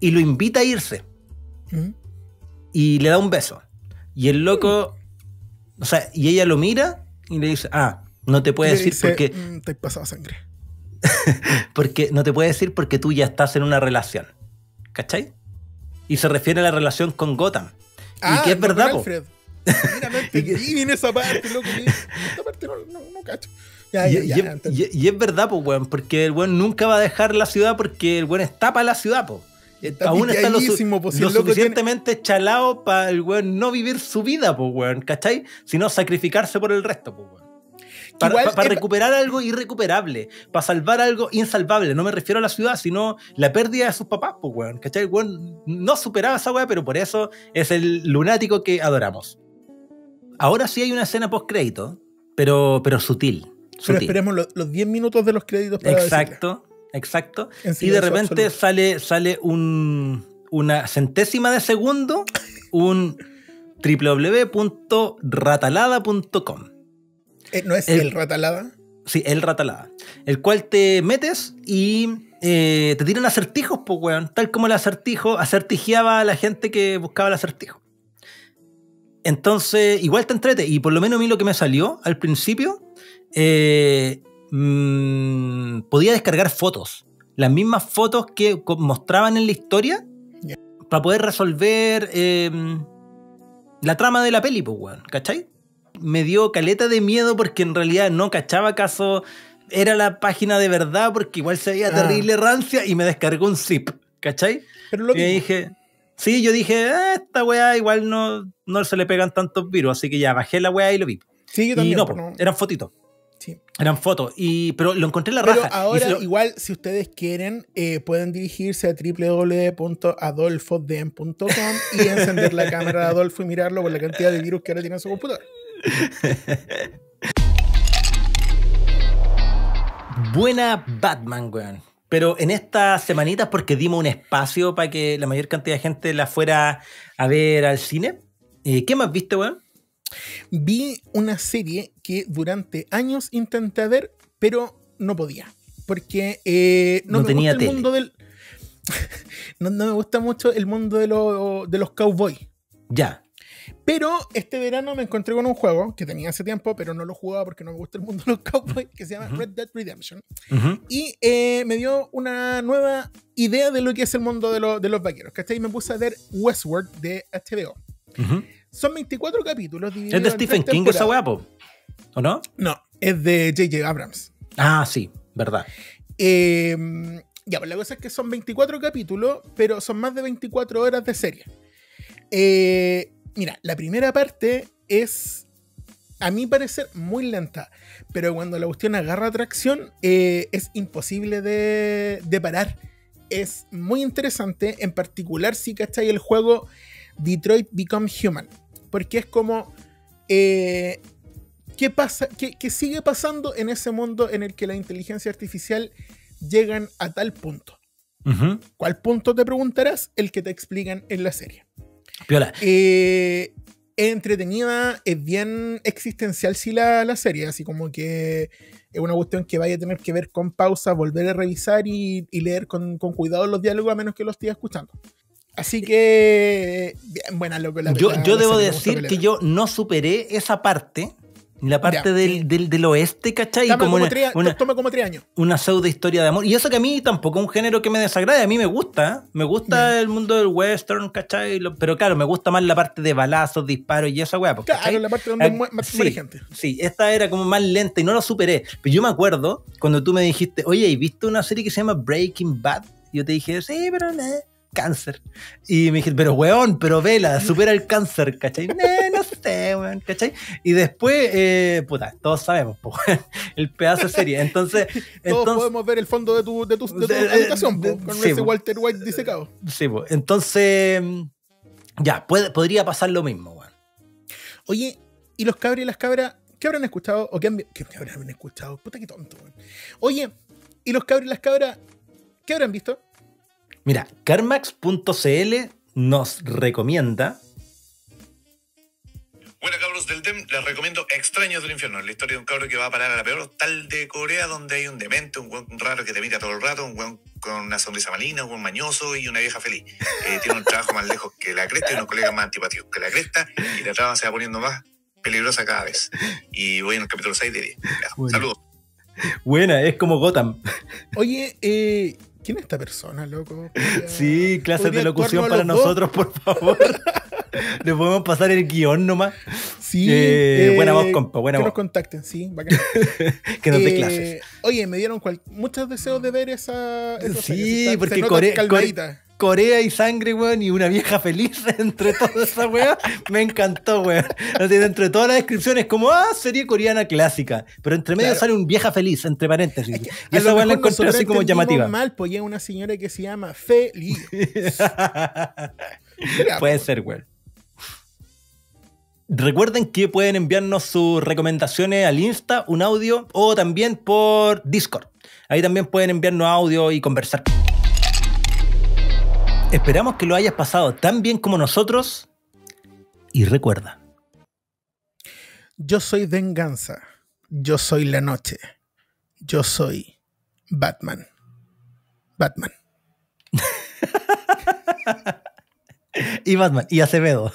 y lo invita a irse. Y le da un beso. Y el loco, o sea, y ella lo mira y le dice, no te puede decir dice, porque... te he pasado sangre. Porque no te puede decir porque tú ya estás en una relación. ¿Cachai? Y se refiere a la relación con Gotham. Y que es verdad, po. Mira, no entendí en esa parte, loco. Esta parte no cacho. Y es verdad, po, weón. Porque el weón nunca va a dejar la ciudad porque el weón está para la ciudad, po. Aún está lo suficientemente chalado para el weón no vivir su vida, po, weón, ¿cachai? Sino sacrificarse por el resto, po, weón. Para recuperar algo irrecuperable, para salvar algo insalvable. No me refiero a la ciudad, sino la pérdida de sus papás, pues, weón. ¿Cachai? El weón no superaba esa weá, pero por eso es el lunático que adoramos. Ahora sí hay una escena post-crédito, pero sutil. Pero esperemos los 10 minutos de los créditos para exacto, decirle. Exacto. Y de repente sale una centésima de segundo un www.ratalada.com. ¿No es el Ratalada? Sí, el Ratalada. El cual te metes y te tiran acertijos, pues, weón. Tal como el acertijo acertijeaba a la gente que buscaba el acertijo. Entonces, igual te entrete. Y por lo menos a mí lo que me salió al principio, podía descargar fotos. Las mismas fotos que mostraban en la historia, yeah, para poder resolver la trama de la peli, pues, weón. ¿Cachai? Me dio caleta de miedo porque en realidad no cachaba acaso era la página de verdad, porque igual se veía terrible rancia y me descargó un zip, ¿cachai? Pero lo y mismo. Dije, sí, yo dije, esta weá igual no se le pegan tantos virus, así que ya bajé la weá y lo vi. Sí, yo también. Y no, pero no, eran fotitos. Sí. Eran fotos, pero lo encontré en la raja. Ahora, igual, si ustedes quieren, pueden dirigirse a www.adolfodem.com y encender la cámara de Adolfo y mirarlo por la cantidad de virus que ahora tiene en su computador. Buena Batman, weón. Pero en estas semanitas, porque dimos un espacio para que la mayor cantidad de gente la fuera a ver al cine, ¿qué más viste, weón? Vi una serie que durante años intenté ver, pero no podía. Porque no me gusta el mundo del... no me gusta mucho el mundo de los cowboys. Ya. Pero este verano me encontré con un juego que tenía hace tiempo, pero no lo jugaba porque no me gusta el mundo de los cowboys, que se llama Red Dead Redemption. Y me dio una nueva idea de lo que es el mundo de los vaqueros, ¿cachai? Y me puse a ver Westworld de HBO. Son 24 capítulos divididos. ¿Es de Stephen King esa weá, po? ¿O no? No, es de J.J. Abrams. Ah, sí, verdad. Ya, pues la cosa es que son 24 capítulos, pero son más de 24 horas de serie. Mira, la primera parte es, a mi parecer, muy lenta, pero cuando la cuestión agarra tracción, es imposible de parar. Es muy interesante, en particular si cachai el juego Detroit Become Human, porque es como ¿qué sigue pasando en ese mundo en el que la inteligencia artificial llegan a tal punto? ¿Cuál punto, te preguntarás? El que te explican en la serie. Piola. Es entretenida, es bien existencial, sí, la serie, así como que es una cuestión que vaya a tener que ver con pausa, volver a revisar y leer con cuidado los diálogos, a menos que lo estés escuchando. Así que, bien, buena, loco. Yo debo decir que yo no superé esa parte, la parte del oeste, ¿cachai? Toma como 3 años. Una pseudo historia de amor. Y eso que a mí tampoco es un género que me desagrade, a mí me gusta. Me gusta el mundo del western, ¿cachai? Pero claro, me gusta más la parte de balazos, disparos y esa weá. Claro, ¿cachai? La parte donde más inteligente. Sí, esta era como más lenta y no la superé. Pero yo me acuerdo cuando tú me dijiste, oye, ¿y viste una serie que se llama Breaking Bad? Y yo te dije, sí, pero no. Cáncer. Y me dije, pero weón, pero vela, supera el cáncer, ¿cachai? No sé, weón, ¿cachai? Y después, puta, todos sabemos, po, el pedazo de serie. Entonces, podemos ver el fondo de tu habitación, po, con ese Walter White disecado. Sí, pues. Entonces, ya, podría pasar lo mismo, weón. Oye, ¿y los cabros y las cabras qué habrán escuchado? ¿O qué habrán escuchado? Puta, qué tonto, weón. Oye, ¿y los cabros y las cabras qué habrán visto? Mira, Carmax.cl nos recomienda... Bueno, cabros del DEM, les recomiendo Extraños del Infierno, la historia de un cabro que va a parar a la peor tal de Corea, donde hay un demente, un weón raro que te mira todo el rato, un weón con una sonrisa maligna, un weón mañoso y una vieja feliz. Tiene un trabajo más lejos que la cresta y unos colegas más antipáticos que la cresta, y la trama se va poniendo más peligrosa cada vez. Y voy en el capítulo 6 de 10. Bueno. Saludos. Buena, es como Gotham. Oye, ¿quién es esta persona, loco? Sí, clases de locución para nosotros, por favor. Le podemos pasar el guión nomás. Sí. Buena voz, compa, buena voz. Que nos contacten, sí, bacán. Que nos dé clases. Oye, me dieron muchos deseos de ver esa serie. Sí, porque Corea... Corea y sangre, weón, y una vieja feliz entre toda esa weá. Me encantó, weón. Entre todas las descripciones, como, ah, serie coreana clásica. Pero entre medio sale un vieja feliz, entre paréntesis. Es que, y esa weá la encontré así como llamativa. Mal, pues ya una señora que se llama Feliz. Puede ser, weón. Recuerden que pueden enviarnos sus recomendaciones al Insta, un audio, o también por Discord. Ahí también pueden enviarnos audio y conversar. Esperamos que lo hayas pasado tan bien como nosotros. Y recuerda. Yo soy Venganza. Yo soy la noche. Yo soy Batman. Batman. Y Batman. Y Acevedo.